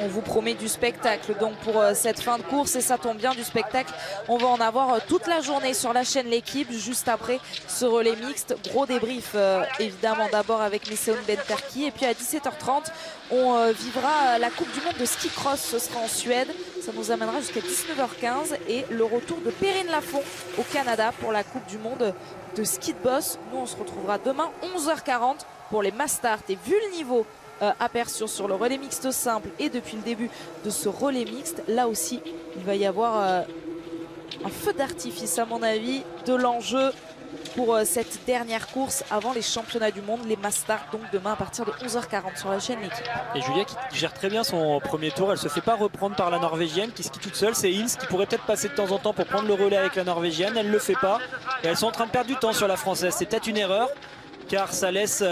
On vous promet du spectacle donc pour cette fin de course, et ça tombe bien, du spectacle on va en avoir toute la journée sur la chaîne L'Équipe, juste après ce relais mixte. Gros débrief évidemment d'abord avec Messeoun Benterki, et puis à 17h30 on vivra la Coupe du Monde de ski cross, ce sera en Suède, ça nous amènera jusqu'à 19h15, et le retour de Perrine Lafont au Canada pour la Coupe du Monde de ski de boss. Nous on se retrouvera demain 11h40 pour les mass starts, et vu le niveau aperçu sur le relais mixte simple et depuis le début de ce relais mixte, là aussi il va y avoir un feu d'artifice à mon avis, de l'enjeu pour cette dernière course avant les championnats du monde, les Masters, donc demain à partir de 11h40 sur la chaîne L'Équipe. Et Julia qui gère très bien son premier tour, elle se fait pas reprendre par la Norvégienne qui skie toute seule, c'est Hinz qui pourrait peut-être passer de temps en temps pour prendre le relais avec la Norvégienne, elle le fait pas, et elles sont en train de perdre du temps sur la Française, c'est peut-être une erreur car ça laisse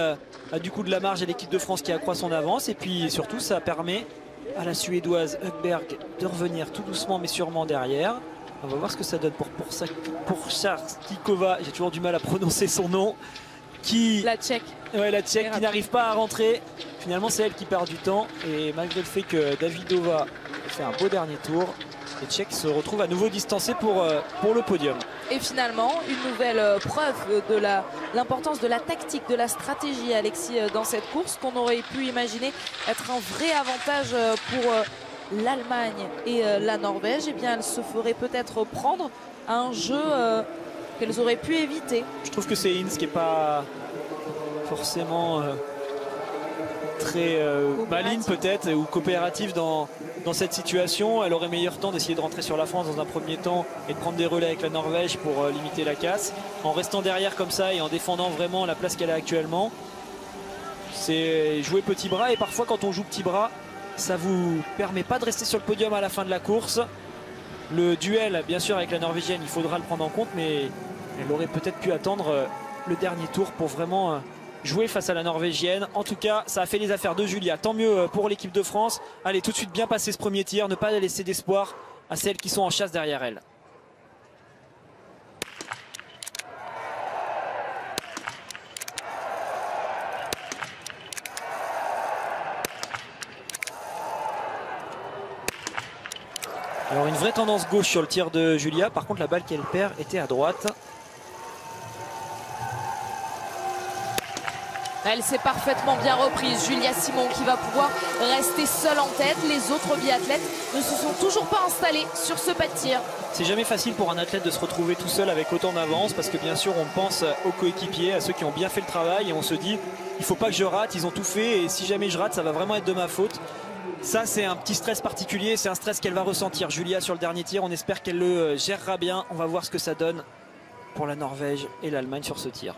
du coup de la marge à l'équipe de France qui accroît son avance, et puis surtout ça permet à la Suédoise Hugberg de revenir tout doucement mais sûrement derrière. On va voir ce que ça donne pour Puskarčíková, j'ai toujours du mal à prononcer son nom, qui la tchèque qui n'arrive pas à rentrer, finalement c'est elle qui perd du temps, et malgré le fait que Davidova fait un beau dernier tour, les Tchèques se retrouvent à nouveau distancés pour le podium. Et finalement, une nouvelle preuve de l'importance de la tactique, de la stratégie, Alexis, dans cette course qu'on aurait pu imaginer être un vrai avantage pour l'Allemagne et la Norvège. Eh bien, elles se feraient peut-être prendre un jeu qu'elles auraient pu éviter. Je trouve que c'est Hinz qui n'est pas forcément très maligne peut-être, ou coopérative dans cette situation. Elle aurait meilleur temps d'essayer de rentrer sur la France dans un premier temps et de prendre des relais avec la Norvège pour limiter la casse. En restant derrière comme ça et en défendant vraiment la place qu'elle a actuellement, c'est jouer petit bras, et parfois quand on joue petit bras, ça vous permet pas de rester sur le podium à la fin de la course. Le duel bien sûr avec la Norvégienne, il faudra le prendre en compte, mais elle aurait peut-être pu attendre le dernier tour pour vraiment jouer face à la Norvégienne. En tout cas, ça a fait les affaires de Julia. Tant mieux pour l'équipe de France. Allez, tout de suite bien passer ce premier tir, ne pas laisser d'espoir à celles qui sont en chasse derrière elle. Alors une vraie tendance gauche sur le tir de Julia. Par contre, la balle qu'elle perd était à droite. Elle s'est parfaitement bien reprise, Julia Simon, qui va pouvoir rester seule en tête. Les autres biathlètes ne se sont toujours pas installés sur ce pas de tir. C'est jamais facile pour un athlète de se retrouver tout seul avec autant d'avance, parce que bien sûr on pense aux coéquipiers, à ceux qui ont bien fait le travail, et on se dit il faut pas que je rate, ils ont tout fait, et si jamais je rate ça va vraiment être de ma faute. Ça c'est un petit stress particulier, c'est un stress qu'elle va ressentir, Julia, sur le dernier tir. On espère qu'elle le gérera bien. On va voir ce que ça donne pour la Norvège et l'Allemagne sur ce tir.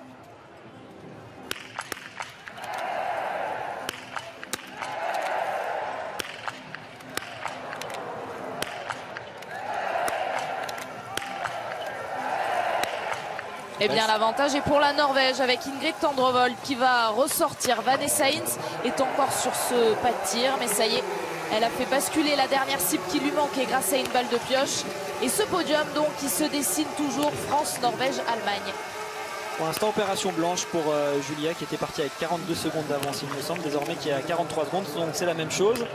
Et eh bien l'avantage est pour la Norvège avec Ingrid Tandrevold qui va ressortir. Vanessa Hinz est encore sur ce pas de tir, mais ça y est, elle a fait basculer la dernière cible qui lui manquait grâce à une balle de pioche. Et ce podium donc qui se dessine toujours, France, Norvège, Allemagne. Pour l'instant, opération blanche pour Julia qui était partie avec 42 secondes d'avance il me semble, désormais qui est à 43 secondes, donc c'est la même chose.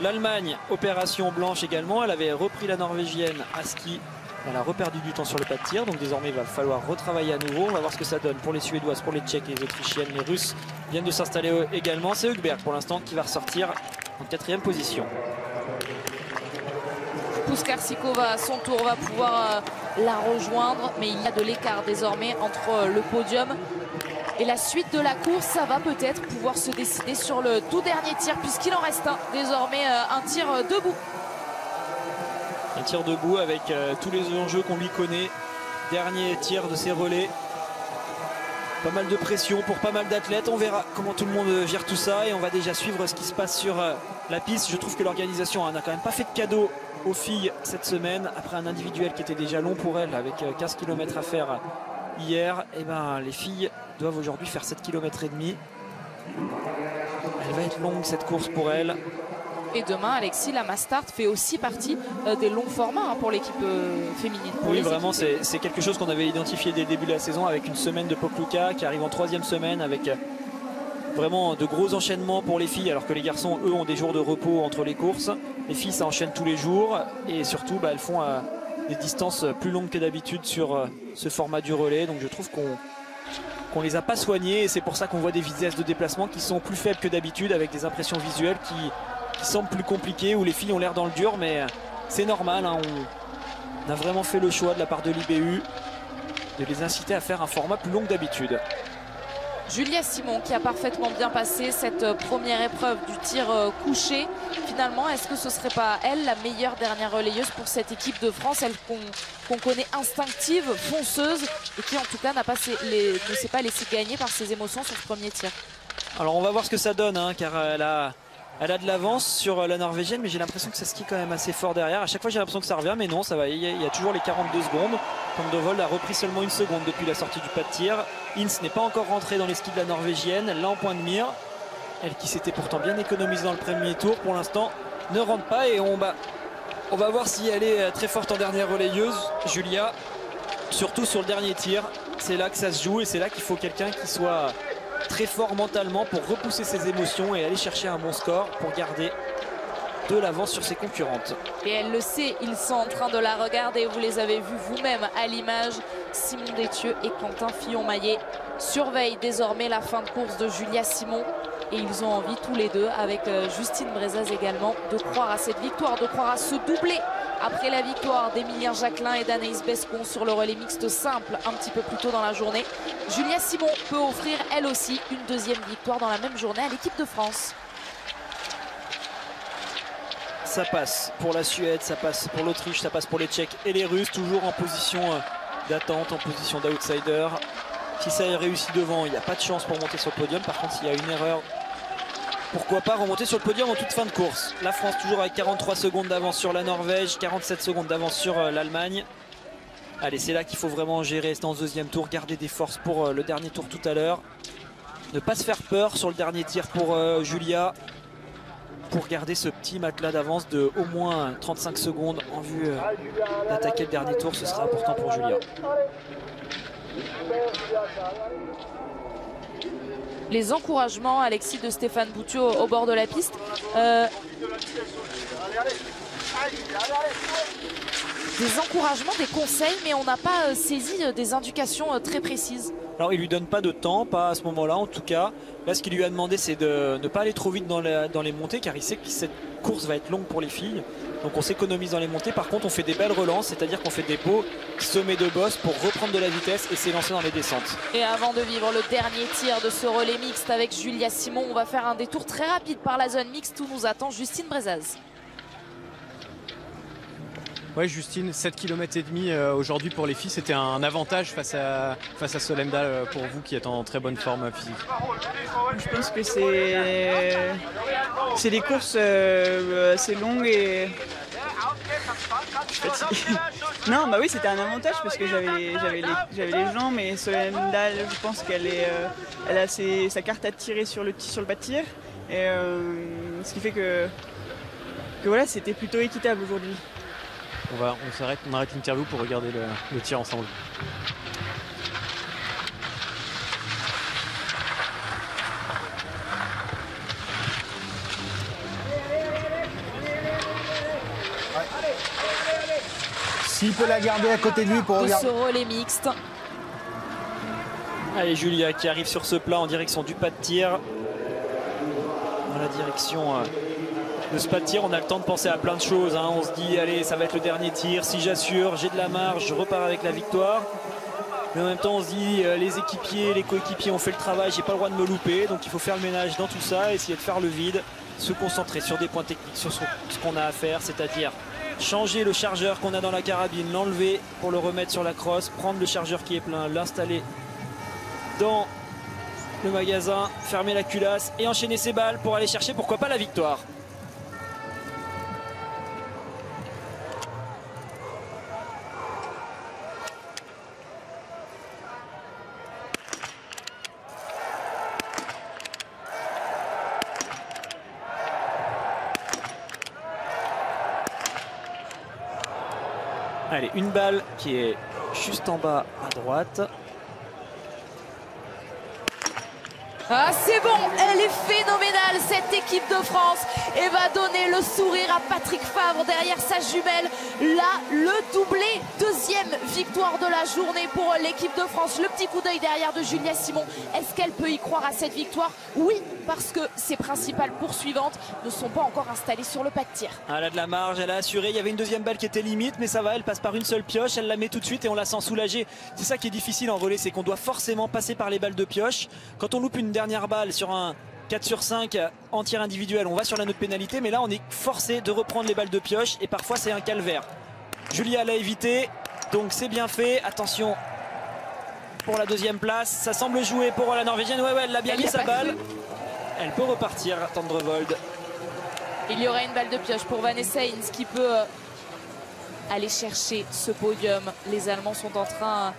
L'Allemagne, opération blanche également, elle avait repris la Norvégienne à ski. Elle a reperdu du temps sur le pas de tir, donc désormais il va falloir retravailler à nouveau. On va voir ce que ça donne pour les Suédoises, pour les Tchèques, les Autrichiennes, les Russes viennent de s'installer également. C'est Hugberg pour l'instant qui va ressortir en 4e position. Puskarčíková à son tour va pouvoir la rejoindre, mais il y a de l'écart désormais entre le podium et la suite de la course. Ça va peut-être pouvoir se décider sur le tout dernier tir, puisqu'il en reste un désormais, un tir debout. Un tir debout avec tous les enjeux qu'on lui connaît. Dernier tir de ses relais. Pas mal de pression pour pas mal d'athlètes. On verra comment tout le monde gère tout ça, et on va déjà suivre ce qui se passe sur la piste. Je trouve que l'organisation n'a quand même pas fait de cadeau aux filles cette semaine. Après un individuel qui était déjà long pour elles avec 15 km à faire hier, et ben, les filles doivent aujourd'hui faire 7 km et demi. Elle va être longue cette course pour elles. Et demain, Alexis, la mass start fait aussi partie des longs formats pour l'équipe féminine. Oui, vraiment, c'est quelque chose qu'on avait identifié dès le début de la saison avec une semaine de Pokljuka qui arrive en troisième semaine avec vraiment de gros enchaînements pour les filles, alors que les garçons, eux, ont des jours de repos entre les courses. Les filles, ça enchaîne tous les jours et surtout, elles font des distances plus longues que d'habitude sur ce format du relais. Donc, je trouve qu'on les a pas soignés et c'est pour ça qu'on voit des vitesses de déplacement qui sont plus faibles que d'habitude avec des impressions visuelles qui semblent plus compliquées, où les filles ont l'air dans le dur, mais c'est normal, hein. On a vraiment fait le choix de la part de l'IBU de les inciter à faire un format plus long que d'habitude. Julia Simon qui a parfaitement bien passé cette première épreuve du tir couché. Finalement, est-ce que ce ne serait pas elle la meilleure dernière relayeuse pour cette équipe de France, elle qu'on connaît instinctive, fonceuse et qui en tout cas ne s'est pas laissée gagner par ses émotions sur ce premier tir? Alors on va voir ce que ça donne, hein, car elle a de l'avance sur la Norvégienne, mais j'ai l'impression que ça skie quand même assez fort derrière. À chaque fois j'ai l'impression que ça revient, mais non, ça va. Il y a toujours les 42 secondes. Tandrevold a repris seulement une seconde depuis la sortie du pas de tir. Hinz n'est pas encore rentrée dans les skis de la Norvégienne, là en point de mire. Elle qui s'était pourtant bien économisée dans le premier tour, pour l'instant ne rentre pas. Et on va voir si elle est très forte en dernière relayeuse, Julia. Surtout sur le dernier tir, c'est là que ça se joue et c'est là qu'il faut quelqu'un qui soit très fort mentalement pour repousser ses émotions et aller chercher un bon score pour garder de l'avance sur ses concurrentes. Et elle le sait, ils sont en train de la regarder, vous les avez vus vous-même à l'image. Simon Desthieux et Quentin Fillon-Maillet surveillent désormais la fin de course de Julia Simon et ils ont envie tous les deux, avec Justine Braisaz également, de croire à cette victoire, de croire à ce doublé après la victoire d'Emilien Jacquelin et d'Anaïs Bescond sur le relais mixte simple un petit peu plus tôt dans la journée. Julia Simon peut offrir elle aussi une deuxième victoire dans la même journée à l'équipe de France. Ça passe pour la Suède, ça passe pour l'Autriche, ça passe pour les Tchèques et les Russes, toujours en position d'attente, en position d'outsider. Si ça réussit devant, il n'y a pas de chance pour monter sur le podium. Par contre, s'il y a une erreur, pourquoi pas remonter sur le podium en toute fin de course. La France toujours avec 43 secondes d'avance sur la Norvège, 47 secondes d'avance sur l'Allemagne. Allez, c'est là qu'il faut vraiment gérer, c'est dans ce deuxième tour, garder des forces pour le dernier tour tout à l'heure. Ne pas se faire peur sur le dernier tir pour Julia, pour garder ce petit matelas d'avance de au moins 35 secondes en vue d'attaquer le dernier tour. Ce sera important pour Julia. Les encouragements, Alexis, de Stéphane Boutiot au bord de la piste. Des encouragements, des conseils, mais on n'a pas saisi des indications très précises. Alors, il ne lui donne pas de temps, pas à ce moment-là en tout cas. Là, ce qu'il lui a demandé, c'est de ne pas aller trop vite dans les montées, car il sait que cette course va être longue pour les filles. Donc, on s'économise dans les montées. Par contre, on fait des belles relances, c'est-à-dire qu'on fait des beaux sommets de bosse pour reprendre de la vitesse et s'élancer dans les descentes. Et avant de vivre le dernier tir de ce relais mixte avec Julia Simon, on va faire un détour très rapide par la zone mixte où nous attend Justine Braisaz. Ouais, Justine, 7 km et demi aujourd'hui pour les filles, c'était un avantage face à Solemdal pour vous qui êtes en très bonne forme physique. Je pense que c'est des courses assez longues et non, bah oui, c'était un avantage parce que j'avais les jambes, mais Solemdal, je pense qu'elle a sa carte à tirer sur le bas de tir, et ce qui fait que voilà, c'était plutôt équitable aujourd'hui. On arrête l'interview pour regarder le tir ensemble. S'il peut la garder à côté de lui pour regarder. Ce relais mixte. Allez, Julia qui arrive sur ce plat en direction du pas de tir. Dans la direction de ce pas de tir, on a le temps de penser à plein de choses, hein. On se dit, allez, ça va être le dernier tir, si j'assure, j'ai de la marge, je repars avec la victoire. Mais en même temps, on se dit, les équipiers, les coéquipiers ont fait le travail, j'ai pas le droit de me louper, donc il faut faire le ménage dans tout ça, essayer de faire le vide, se concentrer sur des points techniques, sur ce qu'on a à faire, c'est-à-dire changer le chargeur qu'on a dans la carabine, l'enlever pour le remettre sur la crosse, prendre le chargeur qui est plein, l'installer dans le magasin, fermer la culasse et enchaîner ses balles pour aller chercher, pourquoi pas, la victoire. Allez, une balle qui est juste en bas à droite. Ah, c'est bon, elle est phénoménale cette équipe de France et va donner le sourire à Patrick Favre derrière sa jumelle. Là, le doublé, deuxième victoire de la journée pour l'équipe de France. Le petit coup d'œil derrière de Julia Simon. Est-ce qu'elle peut y croire à cette victoire? Oui, parce que ses principales poursuivantes ne sont pas encore installées sur le pas de tir. Elle a de la marge, elle a assuré. Il y avait une deuxième balle qui était limite, mais ça va, elle passe par une seule pioche. Elle la met tout de suite et on la sent soulagée. C'est ça qui est difficile en volley, c'est qu'on doit forcément passer par les balles de pioche. Quand on loupe une dernière balle sur un 4/5 en tir individuel, on va sur la note pénalité, mais là on est forcé de reprendre les balles de pioche et parfois c'est un calvaire. Julia l'a évité, donc c'est bien fait. Attention pour la deuxième place, ça semble jouer pour la Norvégienne. Ouais, elle l'a bien mis sa balle. Elle peut repartir, Tandrevold. Il y aura une balle de pioche pour Vanessa Hinz qui peut aller chercher ce podium. Les Allemands sont en train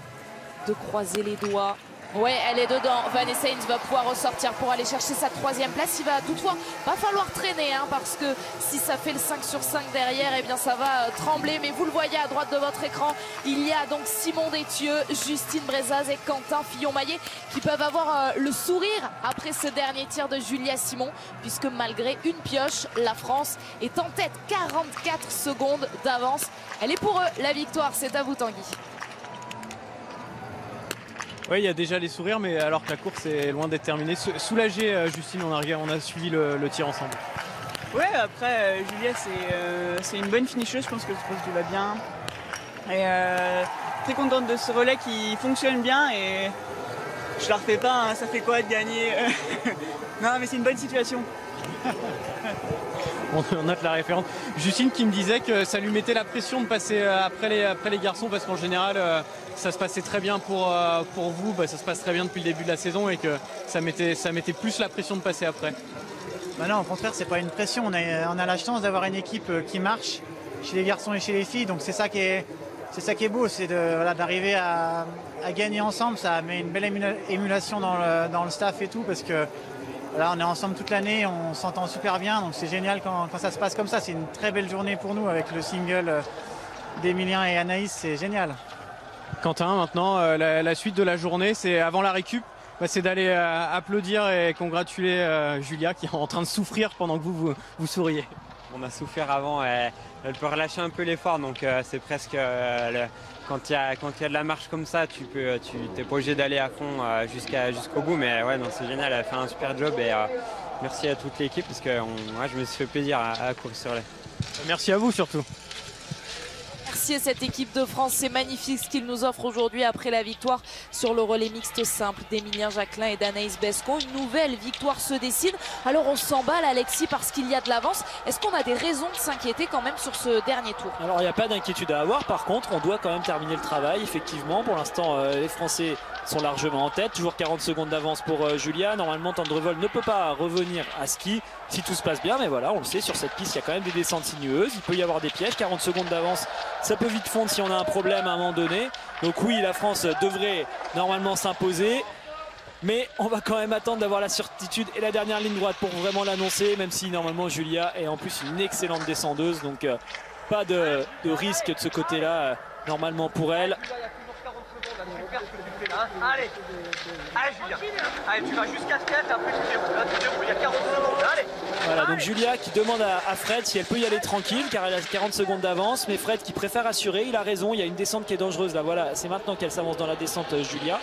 de croiser les doigts. Ouais, elle est dedans. Vanessa Hinz va pouvoir ressortir pour aller chercher sa troisième place. Il va toutefois pas falloir traîner, hein, parce que si ça fait le 5/5 derrière, eh bien ça va trembler. Mais vous le voyez à droite de votre écran, il y a donc Simon Desthieux, Justine Braisaz et Quentin Fillon-Maillet qui peuvent avoir le sourire après ce dernier tir de Julia Simon, puisque malgré une pioche, la France est en tête, 44 secondes d'avance. Elle est pour eux, la victoire. C'est à vous, Tanguy. Oui, il y a déjà les sourires, mais alors que la course est loin d'être terminée. Soulagée, Justine, on a suivi le tir ensemble. Ouais, après, Julia, c'est une bonne finisseuse, je pense que tu vas bien. Et très contente de ce relais qui fonctionne bien et je la refais pas, hein, ça fait quoi de gagner? Non, mais c'est une bonne situation. On note la référence. Justine qui me disait que ça lui mettait la pression de passer après les garçons, parce qu'en général ça se passait très bien pour vous, bah, ça se passe très bien depuis le début de la saison, et que ça mettait plus la pression de passer après. Bah non, au contraire, c'est pas une pression. On a la chance d'avoir une équipe qui marche chez les garçons et chez les filles, donc c'est ça qui est beau, c'est d'arriver à gagner ensemble. Ça met une belle émulation dans le staff et tout, parce que voilà, on est ensemble toute l'année, on s'entend super bien, donc c'est génial quand ça se passe comme ça. C'est une très belle journée pour nous avec le single d'Emilien et Anaïs, c'est génial. Quentin, maintenant, la suite de la journée, c'est avant la récup, bah, c'est d'aller applaudir et congratuler Julia qui est en train de souffrir pendant que vous souriez. On a souffert avant, elle peut relâcher un peu l'effort, donc c'est presque... Quand il y a de la marche comme ça, tu t'es pas obligé d'aller à fond jusqu'au bout. Mais ouais, c'est génial, elle a fait un super job et merci à toute l'équipe, parce que je me suis fait plaisir à courir sur les. Merci à vous surtout. Merci à cette équipe de France, c'est magnifique ce qu'ils nous offrent aujourd'hui après la victoire sur le relais mixte simple d'Emilien Jacquelin et d'Anaïs Bescond. Une nouvelle victoire se dessine. Alors on s'emballe, Alexis, parce qu'il y a de l'avance. Est-ce qu'on a des raisons de s'inquiéter quand même sur ce dernier tour? Alors il n'y a pas d'inquiétude à avoir, par contre on doit quand même terminer le travail. Effectivement, pour l'instant les Français sont largement en tête, toujours 40 secondes d'avance pour Julia. Normalement Tandrevold ne peut pas revenir à ski si tout se passe bien, mais voilà, on le sait, sur cette piste il y a quand même des descentes sinueuses, il peut y avoir des pièges. 40 secondes d'avance, ça peut vite fondre si on a un problème à un moment donné. Donc oui, la France devrait normalement s'imposer, mais on va quand même attendre d'avoir la certitude et la dernière ligne droite pour vraiment l'annoncer, même si normalement Julia est en plus une excellente descendeuse, donc pas de risque de ce côté là normalement pour elle. Super ce que tu fais là. Allez, Julia. Allez, tu vas jusqu'à Fred, après tu déroules. Là, tu déroules, il y a 40 secondes. Allez. Voilà, donc Julia qui demande à Fred si elle peut y aller tranquille, car elle a 40 secondes d'avance. Mais Fred qui préfère assurer, il a raison, il y a une descente qui est dangereuse là. Voilà, c'est maintenant qu'elle s'avance dans la descente, Julia.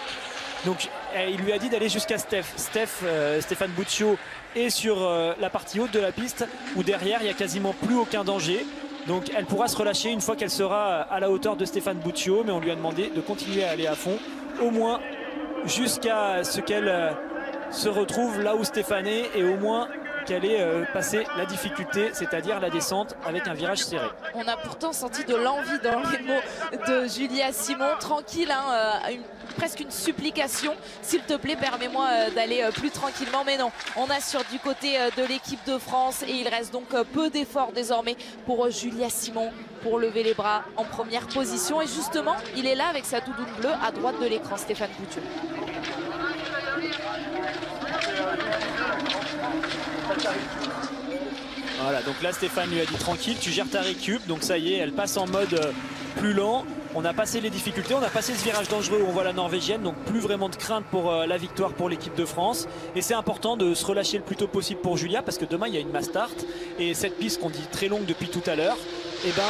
Donc il lui a dit d'aller jusqu'à Steph. Stéphane Buccio est sur la partie haute de la piste, où derrière il n'y a quasiment plus aucun danger. Donc elle pourra se relâcher une fois qu'elle sera à la hauteur de Stéphane Buccio, mais on lui a demandé de continuer à aller à fond, au moins jusqu'à ce qu'elle se retrouve là où Stéphane est, et au moins qu'elle ait passé la difficulté, c'est-à-dire la descente avec un virage serré. On a pourtant senti de l'envie dans les mots de Julia Simon, tranquille, hein, presque une supplication, s'il te plaît permets-moi d'aller plus tranquillement, mais non, on assure du côté de l'équipe de France, et il reste donc peu d'efforts désormais pour Julia Simon pour lever les bras en première position. Et justement il est là avec sa doudoune bleue à droite de l'écran, Stéphane Boutieux. Voilà, donc là Stéphane lui a dit tranquille, tu gères ta récup, donc ça y est, elle passe en mode plus lent. On a passé les difficultés, on a passé ce virage dangereux où on voit la Norvégienne, donc plus vraiment de crainte pour la victoire pour l'équipe de France. Et c'est important de se relâcher le plus tôt possible pour Julia, parce que demain il y a une mass start. Et cette piste qu'on dit très longue depuis tout à l'heure, eh ben,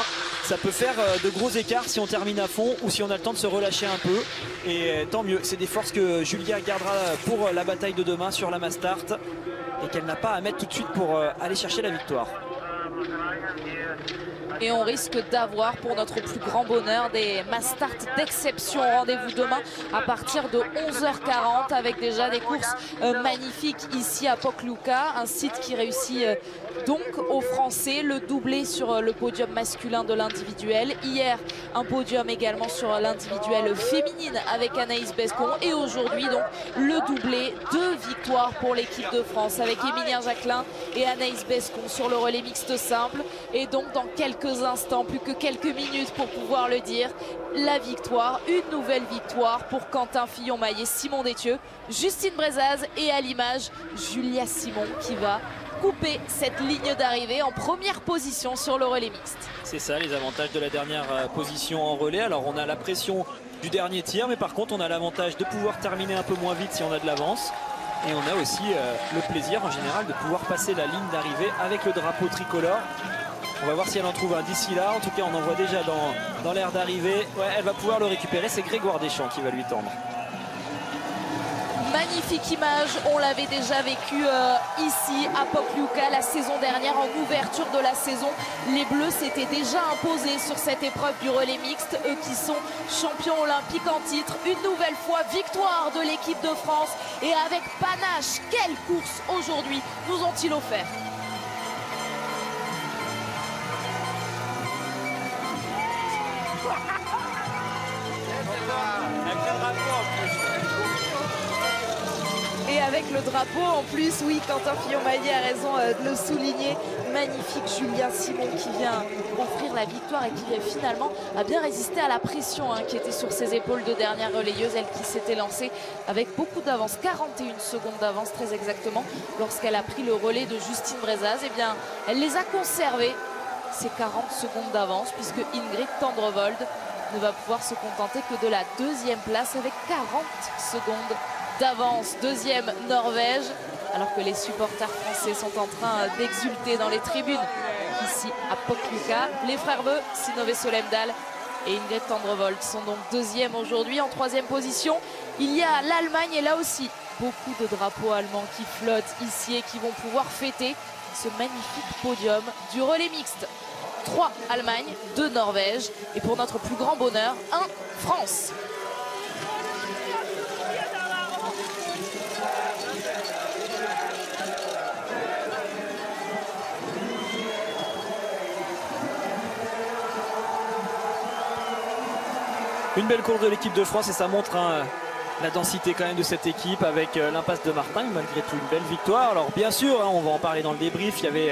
ça peut faire de gros écarts si on termine à fond ou si on a le temps de se relâcher un peu. Et tant mieux, c'est des forces que Julia gardera pour la bataille de demain sur la mass start et qu'elle n'a pas à mettre tout de suite pour aller chercher la victoire. Et on risque d'avoir, pour notre plus grand bonheur, des mass starts d'exception. Rendez-vous demain à partir de 11h40 avec déjà des courses magnifiques ici à Pokljuka. Un site qui réussit donc aux Français. Le doublé sur le podium masculin de l'individuel. Hier, un podium également sur l'individuel féminine avec Anaïs Bescond. Et aujourd'hui, donc, le doublé. Deux victoires pour l'équipe de France avec Émilien Jacquelin et Anaïs Bescond sur le relais mixte simple. Et donc, dans quelques instants, plus que quelques minutes pour pouvoir le dire, la victoire, une nouvelle victoire pour Quentin Fillon-Maillet, Simon Desthieux, Justine Braisaz et à l'image Julia Simon qui va couper cette ligne d'arrivée en première position sur le relais mixte. C'est ça les avantages de la dernière position en relais. Alors on a la pression du dernier tir, mais par contre on a l'avantage de pouvoir terminer un peu moins vite si on a de l'avance. Et on a aussi le plaisir en général de pouvoir passer la ligne d'arrivée avec le drapeau tricolore. On va voir si elle en trouve un d'ici là. En tout cas, on en voit déjà dans l'air d'arrivée. Ouais, elle va pouvoir le récupérer. C'est Grégoire Deschamps qui va lui tendre. Magnifique image, on l'avait déjà vécu ici à Pokljuka la saison dernière, en ouverture de la saison. Les Bleus s'étaient déjà imposés sur cette épreuve du relais mixte, eux qui sont champions olympiques en titre. Une nouvelle fois, victoire de l'équipe de France. Et avec panache, quelle course aujourd'hui nous ont-ils offert? Et avec le drapeau en plus, oui, Quentin Fillon-Maillet a raison de le souligner. Magnifique Julia Simon qui vient offrir la victoire et qui finalement a bien résisté à la pression hein, qui était sur ses épaules de dernière relayeuse. Elle qui s'était lancée avec beaucoup d'avance, 41 secondes d'avance très exactement, lorsqu'elle a pris le relais de Justine Braisaz. Et bien, elle les a conservées, ces 40 secondes d'avance, puisque Ingrid Tandrevold ne va pouvoir se contenter que de la deuxième place avec 40 secondes d'avance. Deuxième Norvège, alors que les supporters français sont en train d'exulter dans les tribunes ici à Pokljuka. Les frères Bø, Synnøve Solemdal et Ingrid Tandrevold sont donc deuxième aujourd'hui. En troisième position, il y a l'Allemagne et là aussi beaucoup de drapeaux allemands qui flottent ici et qui vont pouvoir fêter ce magnifique podium du relais mixte. 3 Allemagne, 2 Norvège et pour notre plus grand bonheur, 1 France. Une belle course de l'équipe de France et ça montre la densité quand même de cette équipe avec l'impasse de Martin, malgré tout une belle victoire. Alors bien sûr, on va en parler dans le débrief, il n'y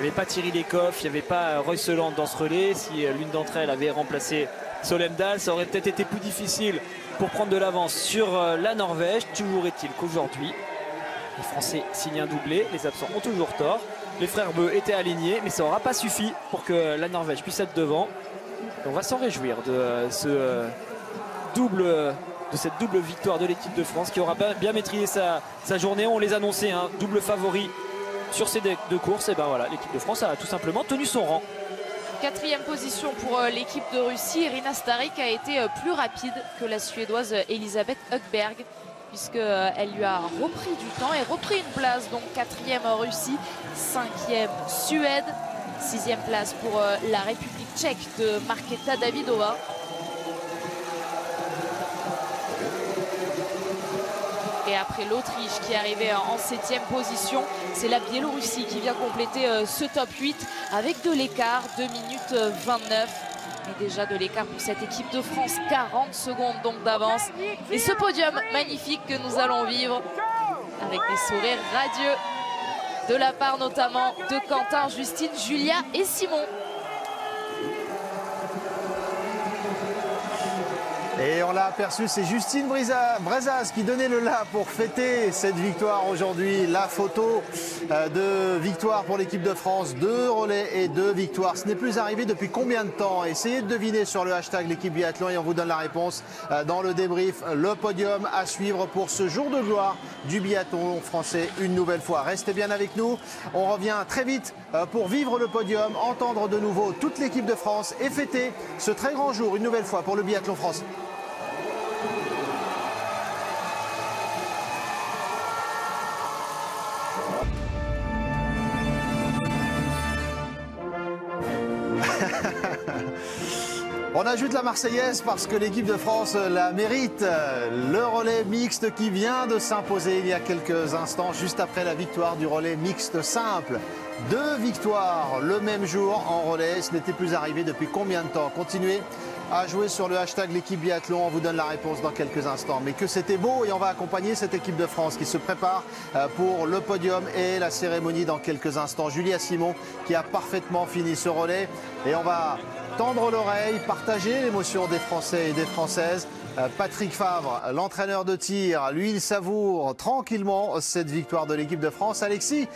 avait pas Thierry Lecoff, il n'y avait pas Roy Seland dans ce relais. Si l'une d'entre elles avait remplacé Solemdal, ça aurait peut-être été plus difficile pour prendre de l'avance sur la Norvège. Toujours est-il qu'aujourd'hui, les Français signent un doublé, les absents ont toujours tort. Les frères Bø étaient alignés, mais ça n'aura pas suffi pour que la Norvège puisse être devant. On va s'en réjouir de cette double victoire de l'équipe de France qui aura bien maîtrisé sa journée. On les annonçait, double favori sur ces deux courses. Et ben voilà, l'équipe de France a tout simplement tenu son rang. Quatrième position pour l'équipe de Russie. Irina Starik a été plus rapide que la Suédoise Elisabeth Hugberg, puisqu'elle lui a repris du temps et repris une place. Donc quatrième Russie, cinquième Suède. Sixième place pour la République tchèque de Marketa Davidova. Et après l'Autriche qui est arrivée en septième position, c'est la Biélorussie qui vient compléter ce top 8 avec de l'écart, 2 minutes 29. Et déjà de l'écart pour cette équipe de France, 40 secondes donc d'avance. Et ce podium magnifique que nous allons vivre avec des sourires radieux de la part notamment de Quentin, Justine, Julia et Simon. Et on l'a aperçu, c'est Justine Braisaz qui donnait le la pour fêter cette victoire aujourd'hui. La photo de victoire pour l'équipe de France, 2 relais et 2 victoires. Ce n'est plus arrivé depuis combien de temps? Essayez de deviner sur le hashtag l'équipe biathlon et on vous donne la réponse dans le débrief. Le podium à suivre pour ce jour de gloire du biathlon français une nouvelle fois. Restez bien avec nous, on revient très vite pour vivre le podium, entendre de nouveau toute l'équipe de France et fêter ce très grand jour une nouvelle fois pour le biathlon français. On ajoute la Marseillaise parce que l'équipe de France la mérite. Le relais mixte qui vient de s'imposer il y a quelques instants, juste après la victoire du relais mixte simple. 2 victoires le même jour en relais, ce n'était plus arrivé depuis combien de temps? Continuez à jouer sur le hashtag l'équipe biathlon, on vous donne la réponse dans quelques instants. Mais que c'était beau et on va accompagner cette équipe de France qui se prépare pour le podium et la cérémonie dans quelques instants. Julia Simon qui a parfaitement fini ce relais et on va tendre l'oreille, partager l'émotion des Français et des Françaises. Patrick Favre, l'entraîneur de tir, lui il savoure tranquillement cette victoire de l'équipe de France. Alexis,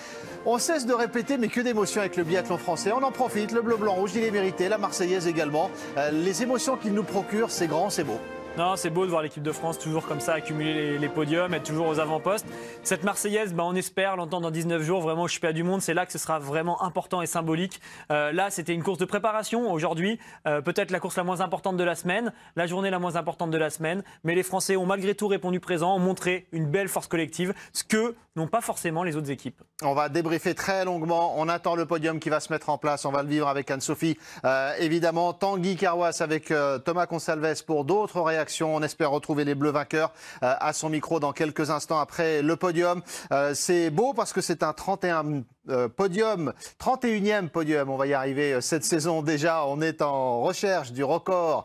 on cesse de répéter mais que d'émotions avec le biathlon français, on en profite, le bleu, blanc, rouge il est mérité, la Marseillaise également, les émotions qu'il nous procure, c'est grand, c'est beau. Non, c'est beau de voir l'équipe de France toujours comme ça accumuler les podiums, être toujours aux avant-postes. Cette Marseillaise, on espère l'entendre dans 19 jours vraiment au championnat du monde. C'est là que ce sera vraiment important et symbolique. Là, c'était une course de préparation aujourd'hui. Peut-être la course la moins importante de la semaine, la journée la moins importante de la semaine. Mais les Français ont malgré tout répondu présent, ont montré une belle force collective, ce que n'ont pas forcément les autres équipes. On va débriefer très longuement. On attend le podium qui va se mettre en place. On va le vivre avec Anne-Sophie, évidemment. Tanguy Carouas avec Thomas Consalves pour d'autres réactions. On espère retrouver les Bleus vainqueurs à son micro dans quelques instants après le podium. C'est beau parce que c'est un 31e podium, on va y arriver cette saison déjà, on est en recherche du record,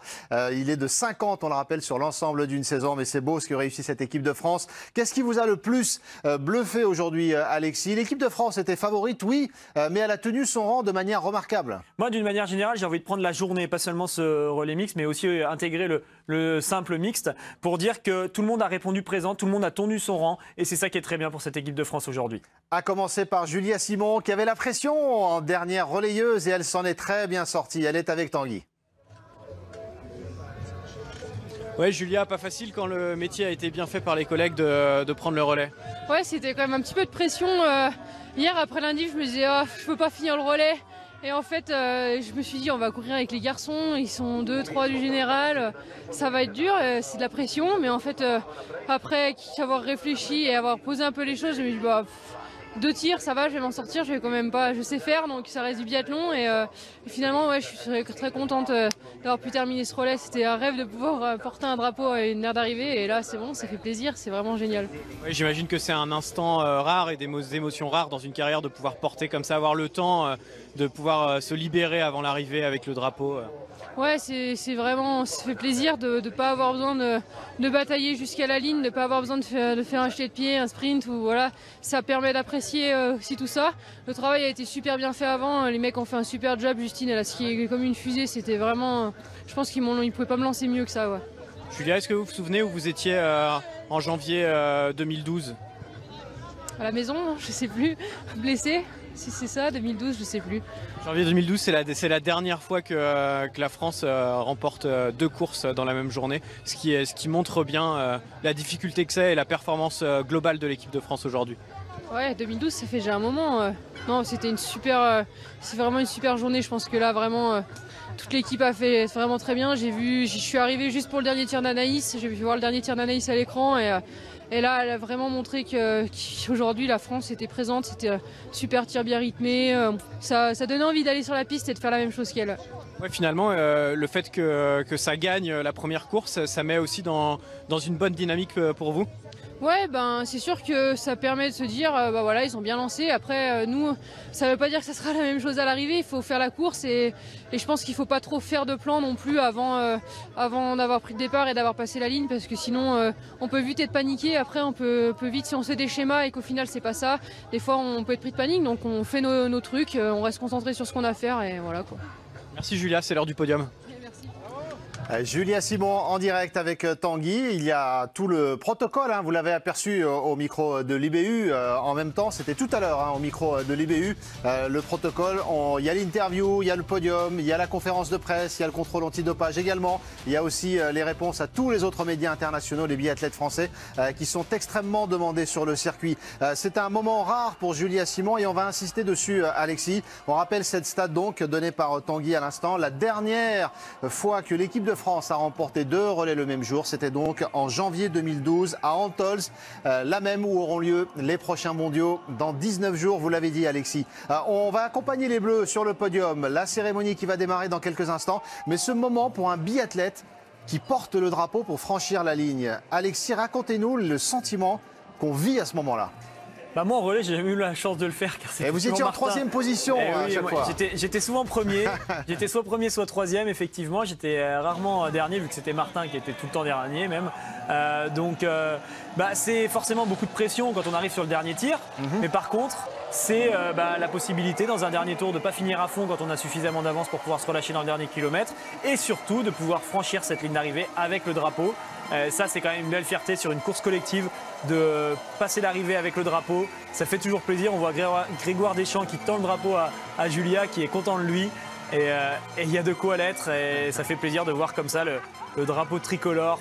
il est de 50 on le rappelle sur l'ensemble d'une saison, mais c'est beau ce que réussit cette équipe de France. Qu'est-ce qui vous a le plus bluffé aujourd'hui Alexis? L'équipe de France était favorite, oui, mais elle a tenu son rang de manière remarquable. Moi d'une manière générale j'ai envie de prendre la journée, pas seulement ce relais mixte mais aussi intégrer le simple mixte pour dire que tout le monde a répondu présent, tout le monde a tenu son rang et c'est ça qui est très bien pour cette équipe de France aujourd'hui. À commencer par Julia Simon qui avait la pression en dernière relayeuse et elle s'en est très bien sortie. Elle est avec Tanguy. Ouais, Julia, pas facile quand le métier a été bien fait par les collègues de prendre le relais. Ouais, c'était quand même un petit peu de pression. Hier, après lundi, je me disais oh, je peux pas finir le relais. Et en fait, je me suis dit on va courir avec les garçons, ils sont 2-3 du général, ça va être dur, c'est de la pression. Mais en fait, après avoir réfléchi et avoir posé un peu les choses, je me suis dit bah... Deux tirs, ça va, je vais m'en sortir, je vais quand même pas, je sais faire, donc ça reste du biathlon. Et finalement, ouais, je suis très contente d'avoir pu terminer ce relais. C'était un rêve de pouvoir porter un drapeau à une aire d'arrivée. Et là, c'est bon, ça fait plaisir, c'est vraiment génial. Oui, j'imagine que c'est un instant rare et des émotions rares dans une carrière de pouvoir porter comme ça, avoir le temps de pouvoir se libérer avant l'arrivée avec le drapeau. Ouais, c'est vraiment, ça fait plaisir de ne pas avoir besoin de batailler jusqu'à la ligne, de ne pas avoir besoin de faire un jeté de pied, un sprint, ou voilà, ça permet d'apprécier aussi tout ça. Le travail a été super bien fait avant, les mecs ont fait un super job, Justine, elle a skié comme une fusée, c'était vraiment, je pense qu'ils ne pouvaient pas me lancer mieux que ça. Ouais. Julia, est-ce que vous vous souvenez où vous étiez en janvier 2012 ? À la maison, je ne sais plus, blessée. Si c'est ça, 2012, je ne sais plus. Janvier 2012, c'est la dernière fois que la France remporte 2 courses dans la même journée, ce qui montre bien la difficulté que c'est et la performance globale de l'équipe de France aujourd'hui. Ouais, 2012, ça fait déjà un moment. Non, c'était une super, c'est vraiment une super journée. Je pense que là, vraiment, toute l'équipe a fait vraiment très bien. J'ai vu, je suis arrivé juste pour le dernier tir d'Anaïs. J'ai pu voir le dernier tir d'Anaïs à l'écran et là, elle a vraiment montré qu'aujourd'hui, la France était présente. C'était un super tir bien rythmé. Ça donnait envie d'aller sur la piste et de faire la même chose qu'elle. Ouais, finalement, le fait que ça gagne la première course, ça met aussi dans une bonne dynamique pour vous. Ouais, c'est sûr que ça permet de se dire voilà, ils ont bien lancé. Après, nous, ça ne veut pas dire que ça sera la même chose à l'arrivée. Il faut faire la course et je pense qu'il ne faut pas trop faire de plan non plus avant d'avoir pris le départ et d'avoir passé la ligne parce que sinon, on peut vite être paniqué. Après, on peut vite, si on sait des schémas et qu'au final, c'est pas ça, des fois, on peut être pris de panique. Donc, on fait nos trucs, on reste concentré sur ce qu'on a à faire et voilà quoi. Merci Julia, c'est l'heure du podium. Julia Simon en direct avec Tanguy. Il y a tout le protocole, hein, vous l'avez aperçu au micro de l'IBU. En même temps, c'était tout à l'heure, hein, au micro de l'IBU. Le protocole, il y a l'interview, il y a le podium, il y a la conférence de presse, il y a le contrôle antidopage également. Il y a aussi les réponses à tous les autres médias internationaux, les biathlètes français qui sont extrêmement demandés sur le circuit. C'est un moment rare pour Julia Simon et on va insister dessus, Alexis. On rappelle cette stat donc donnée par Tanguy à l'instant. La dernière fois que l'équipe de France a remporté 2 relais le même jour, c'était donc en janvier 2012 à Antholz, la même où auront lieu les prochains mondiaux dans 19 jours, vous l'avez dit Alexis. On va accompagner les Bleus sur le podium, la cérémonie qui va démarrer dans quelques instants, mais ce moment pour un biathlète qui porte le drapeau pour franchir la ligne. Alexis, racontez-nous le sentiment qu'on vit à ce moment-là. Bah moi en relais j'ai jamais eu la chance de le faire car c'était. Et vous étiez en 3e position à chaque fois. J'étais souvent premier, j'étais soit premier soit 3e effectivement, j'étais rarement dernier vu que c'était Martin qui était tout le temps dernier même. Donc c'est forcément beaucoup de pression quand on arrive sur le dernier tir, mais par contre c'est la possibilité dans un dernier tour de ne pas finir à fond quand on a suffisamment d'avance pour pouvoir se relâcher dans le dernier kilomètre et surtout de pouvoir franchir cette ligne d'arrivée avec le drapeau. Ça c'est quand même une belle fierté sur une course collective de passer l'arrivée avec le drapeau, ça fait toujours plaisir. On voit Grégoire Deschamps qui tend le drapeau à Julia qui est content de lui et il y a de quoi l'être et ça fait plaisir de voir comme ça le drapeau tricolore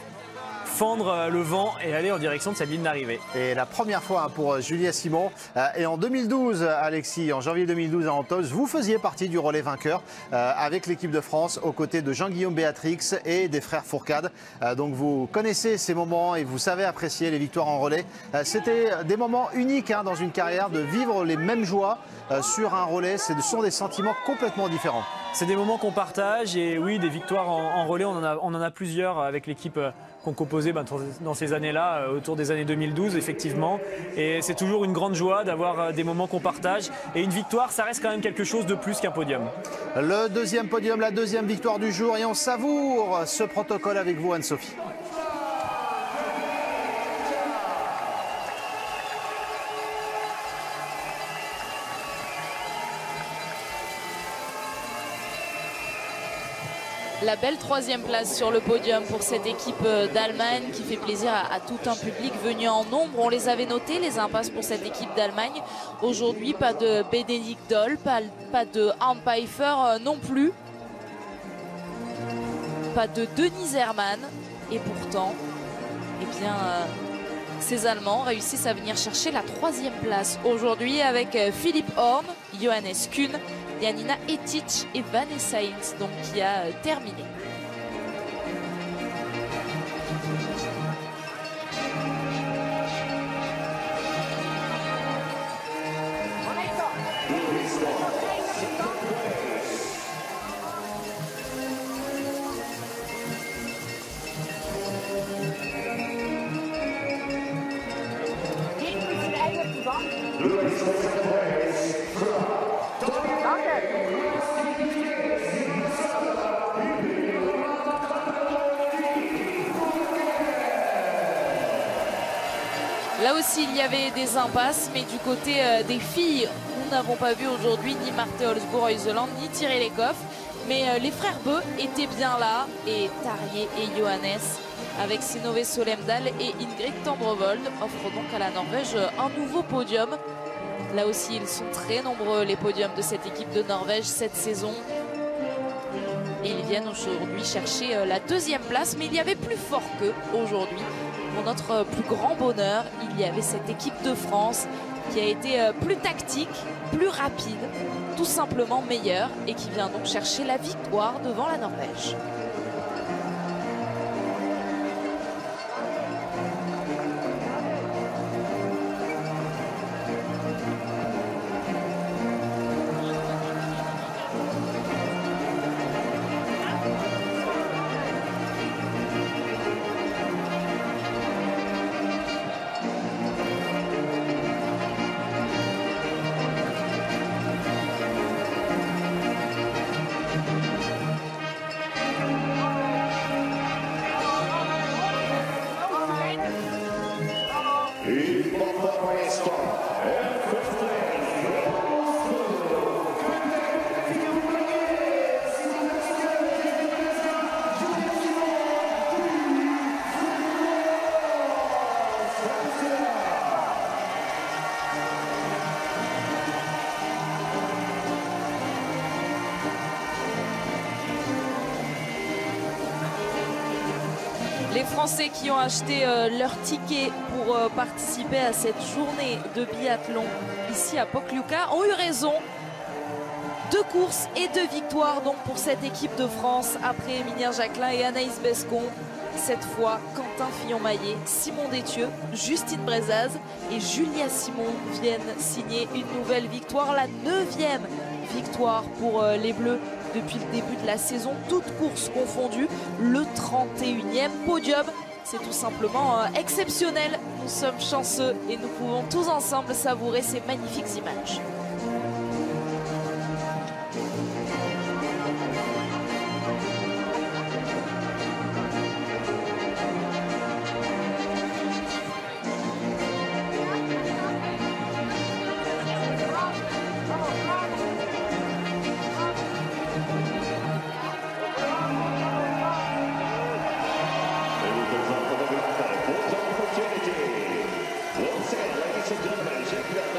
fendre le vent et aller en direction de cette ligne d'arrivée. Et la première fois pour Julia Simon. Et en 2012, Alexis, en janvier 2012 à Antholz, vous faisiez partie du relais vainqueur avec l'équipe de France aux côtés de Jean-Guillaume Béatrix et des frères Fourcade. Donc vous connaissez ces moments et vous savez apprécier les victoires en relais. C'était des moments uniques dans une carrière de vivre les mêmes joies sur un relais. Ce sont des sentiments complètement différents. C'est des moments qu'on partage et oui, des victoires en relais, on en a plusieurs avec l'équipe qu'on composait dans ces années-là, autour des années 2012 effectivement. Et c'est toujours une grande joie d'avoir des moments qu'on partage. Et une victoire, ça reste quand même quelque chose de plus qu'un podium. Le deuxième podium, la deuxième victoire du jour et on savoure ce protocole avec vous Anne-Sophie. La belle 3e place sur le podium pour cette équipe d'Allemagne qui fait plaisir à tout un public venu en nombre. On les avait notés, les impasses pour cette équipe d'Allemagne. Aujourd'hui, pas de Bénédicte Doll, pas de Arne Pfeiffer non plus. Pas de Denis Hermann. Et pourtant, ces Allemands réussissent à venir chercher la 3e place aujourd'hui avec Philippe Horn, Johannes Kuhn, Janina Hettich et Vanessa Hinz donc qui a terminé. Là aussi, il y avait des impasses, mais du côté des filles, nous n'avons pas vu aujourd'hui ni Marthe Holzbourg-Heuseland, ni Thierry Lecoff. Mais les frères Bø étaient bien là, et Tarjei et Johannes, avec Synnøve Solemdal et Ingrid Tandrevold, offrent donc à la Norvège un nouveau podium. Là aussi, ils sont très nombreux, les podiums de cette équipe de Norvège cette saison. Et ils viennent aujourd'hui chercher la 2e place, mais il y avait plus fort qu'eux aujourd'hui. Pour notre plus grand bonheur, il y avait cette équipe de France qui a été plus tactique, plus rapide, tout simplement meilleure et qui vient donc chercher la victoire devant la Norvège. Les Français qui ont acheté leur ticket pour participer à cette journée de biathlon ici à Pokljuka ont eu raison. Deux courses et deux victoires donc pour cette équipe de France après Minière Jacquelin et Anaïs Bescond. Cette fois, Quentin Fillon-Maillet, Simon Desthieux, Justine Braisaz et Julia Simon viennent signer une nouvelle victoire. La 9e victoire pour les Bleus depuis le début de la saison, toutes courses confondues. Le 31e podium, c'est tout simplement exceptionnel. Nous sommes chanceux et nous pouvons tous ensemble savourer ces magnifiques images. Ladies and gentlemen,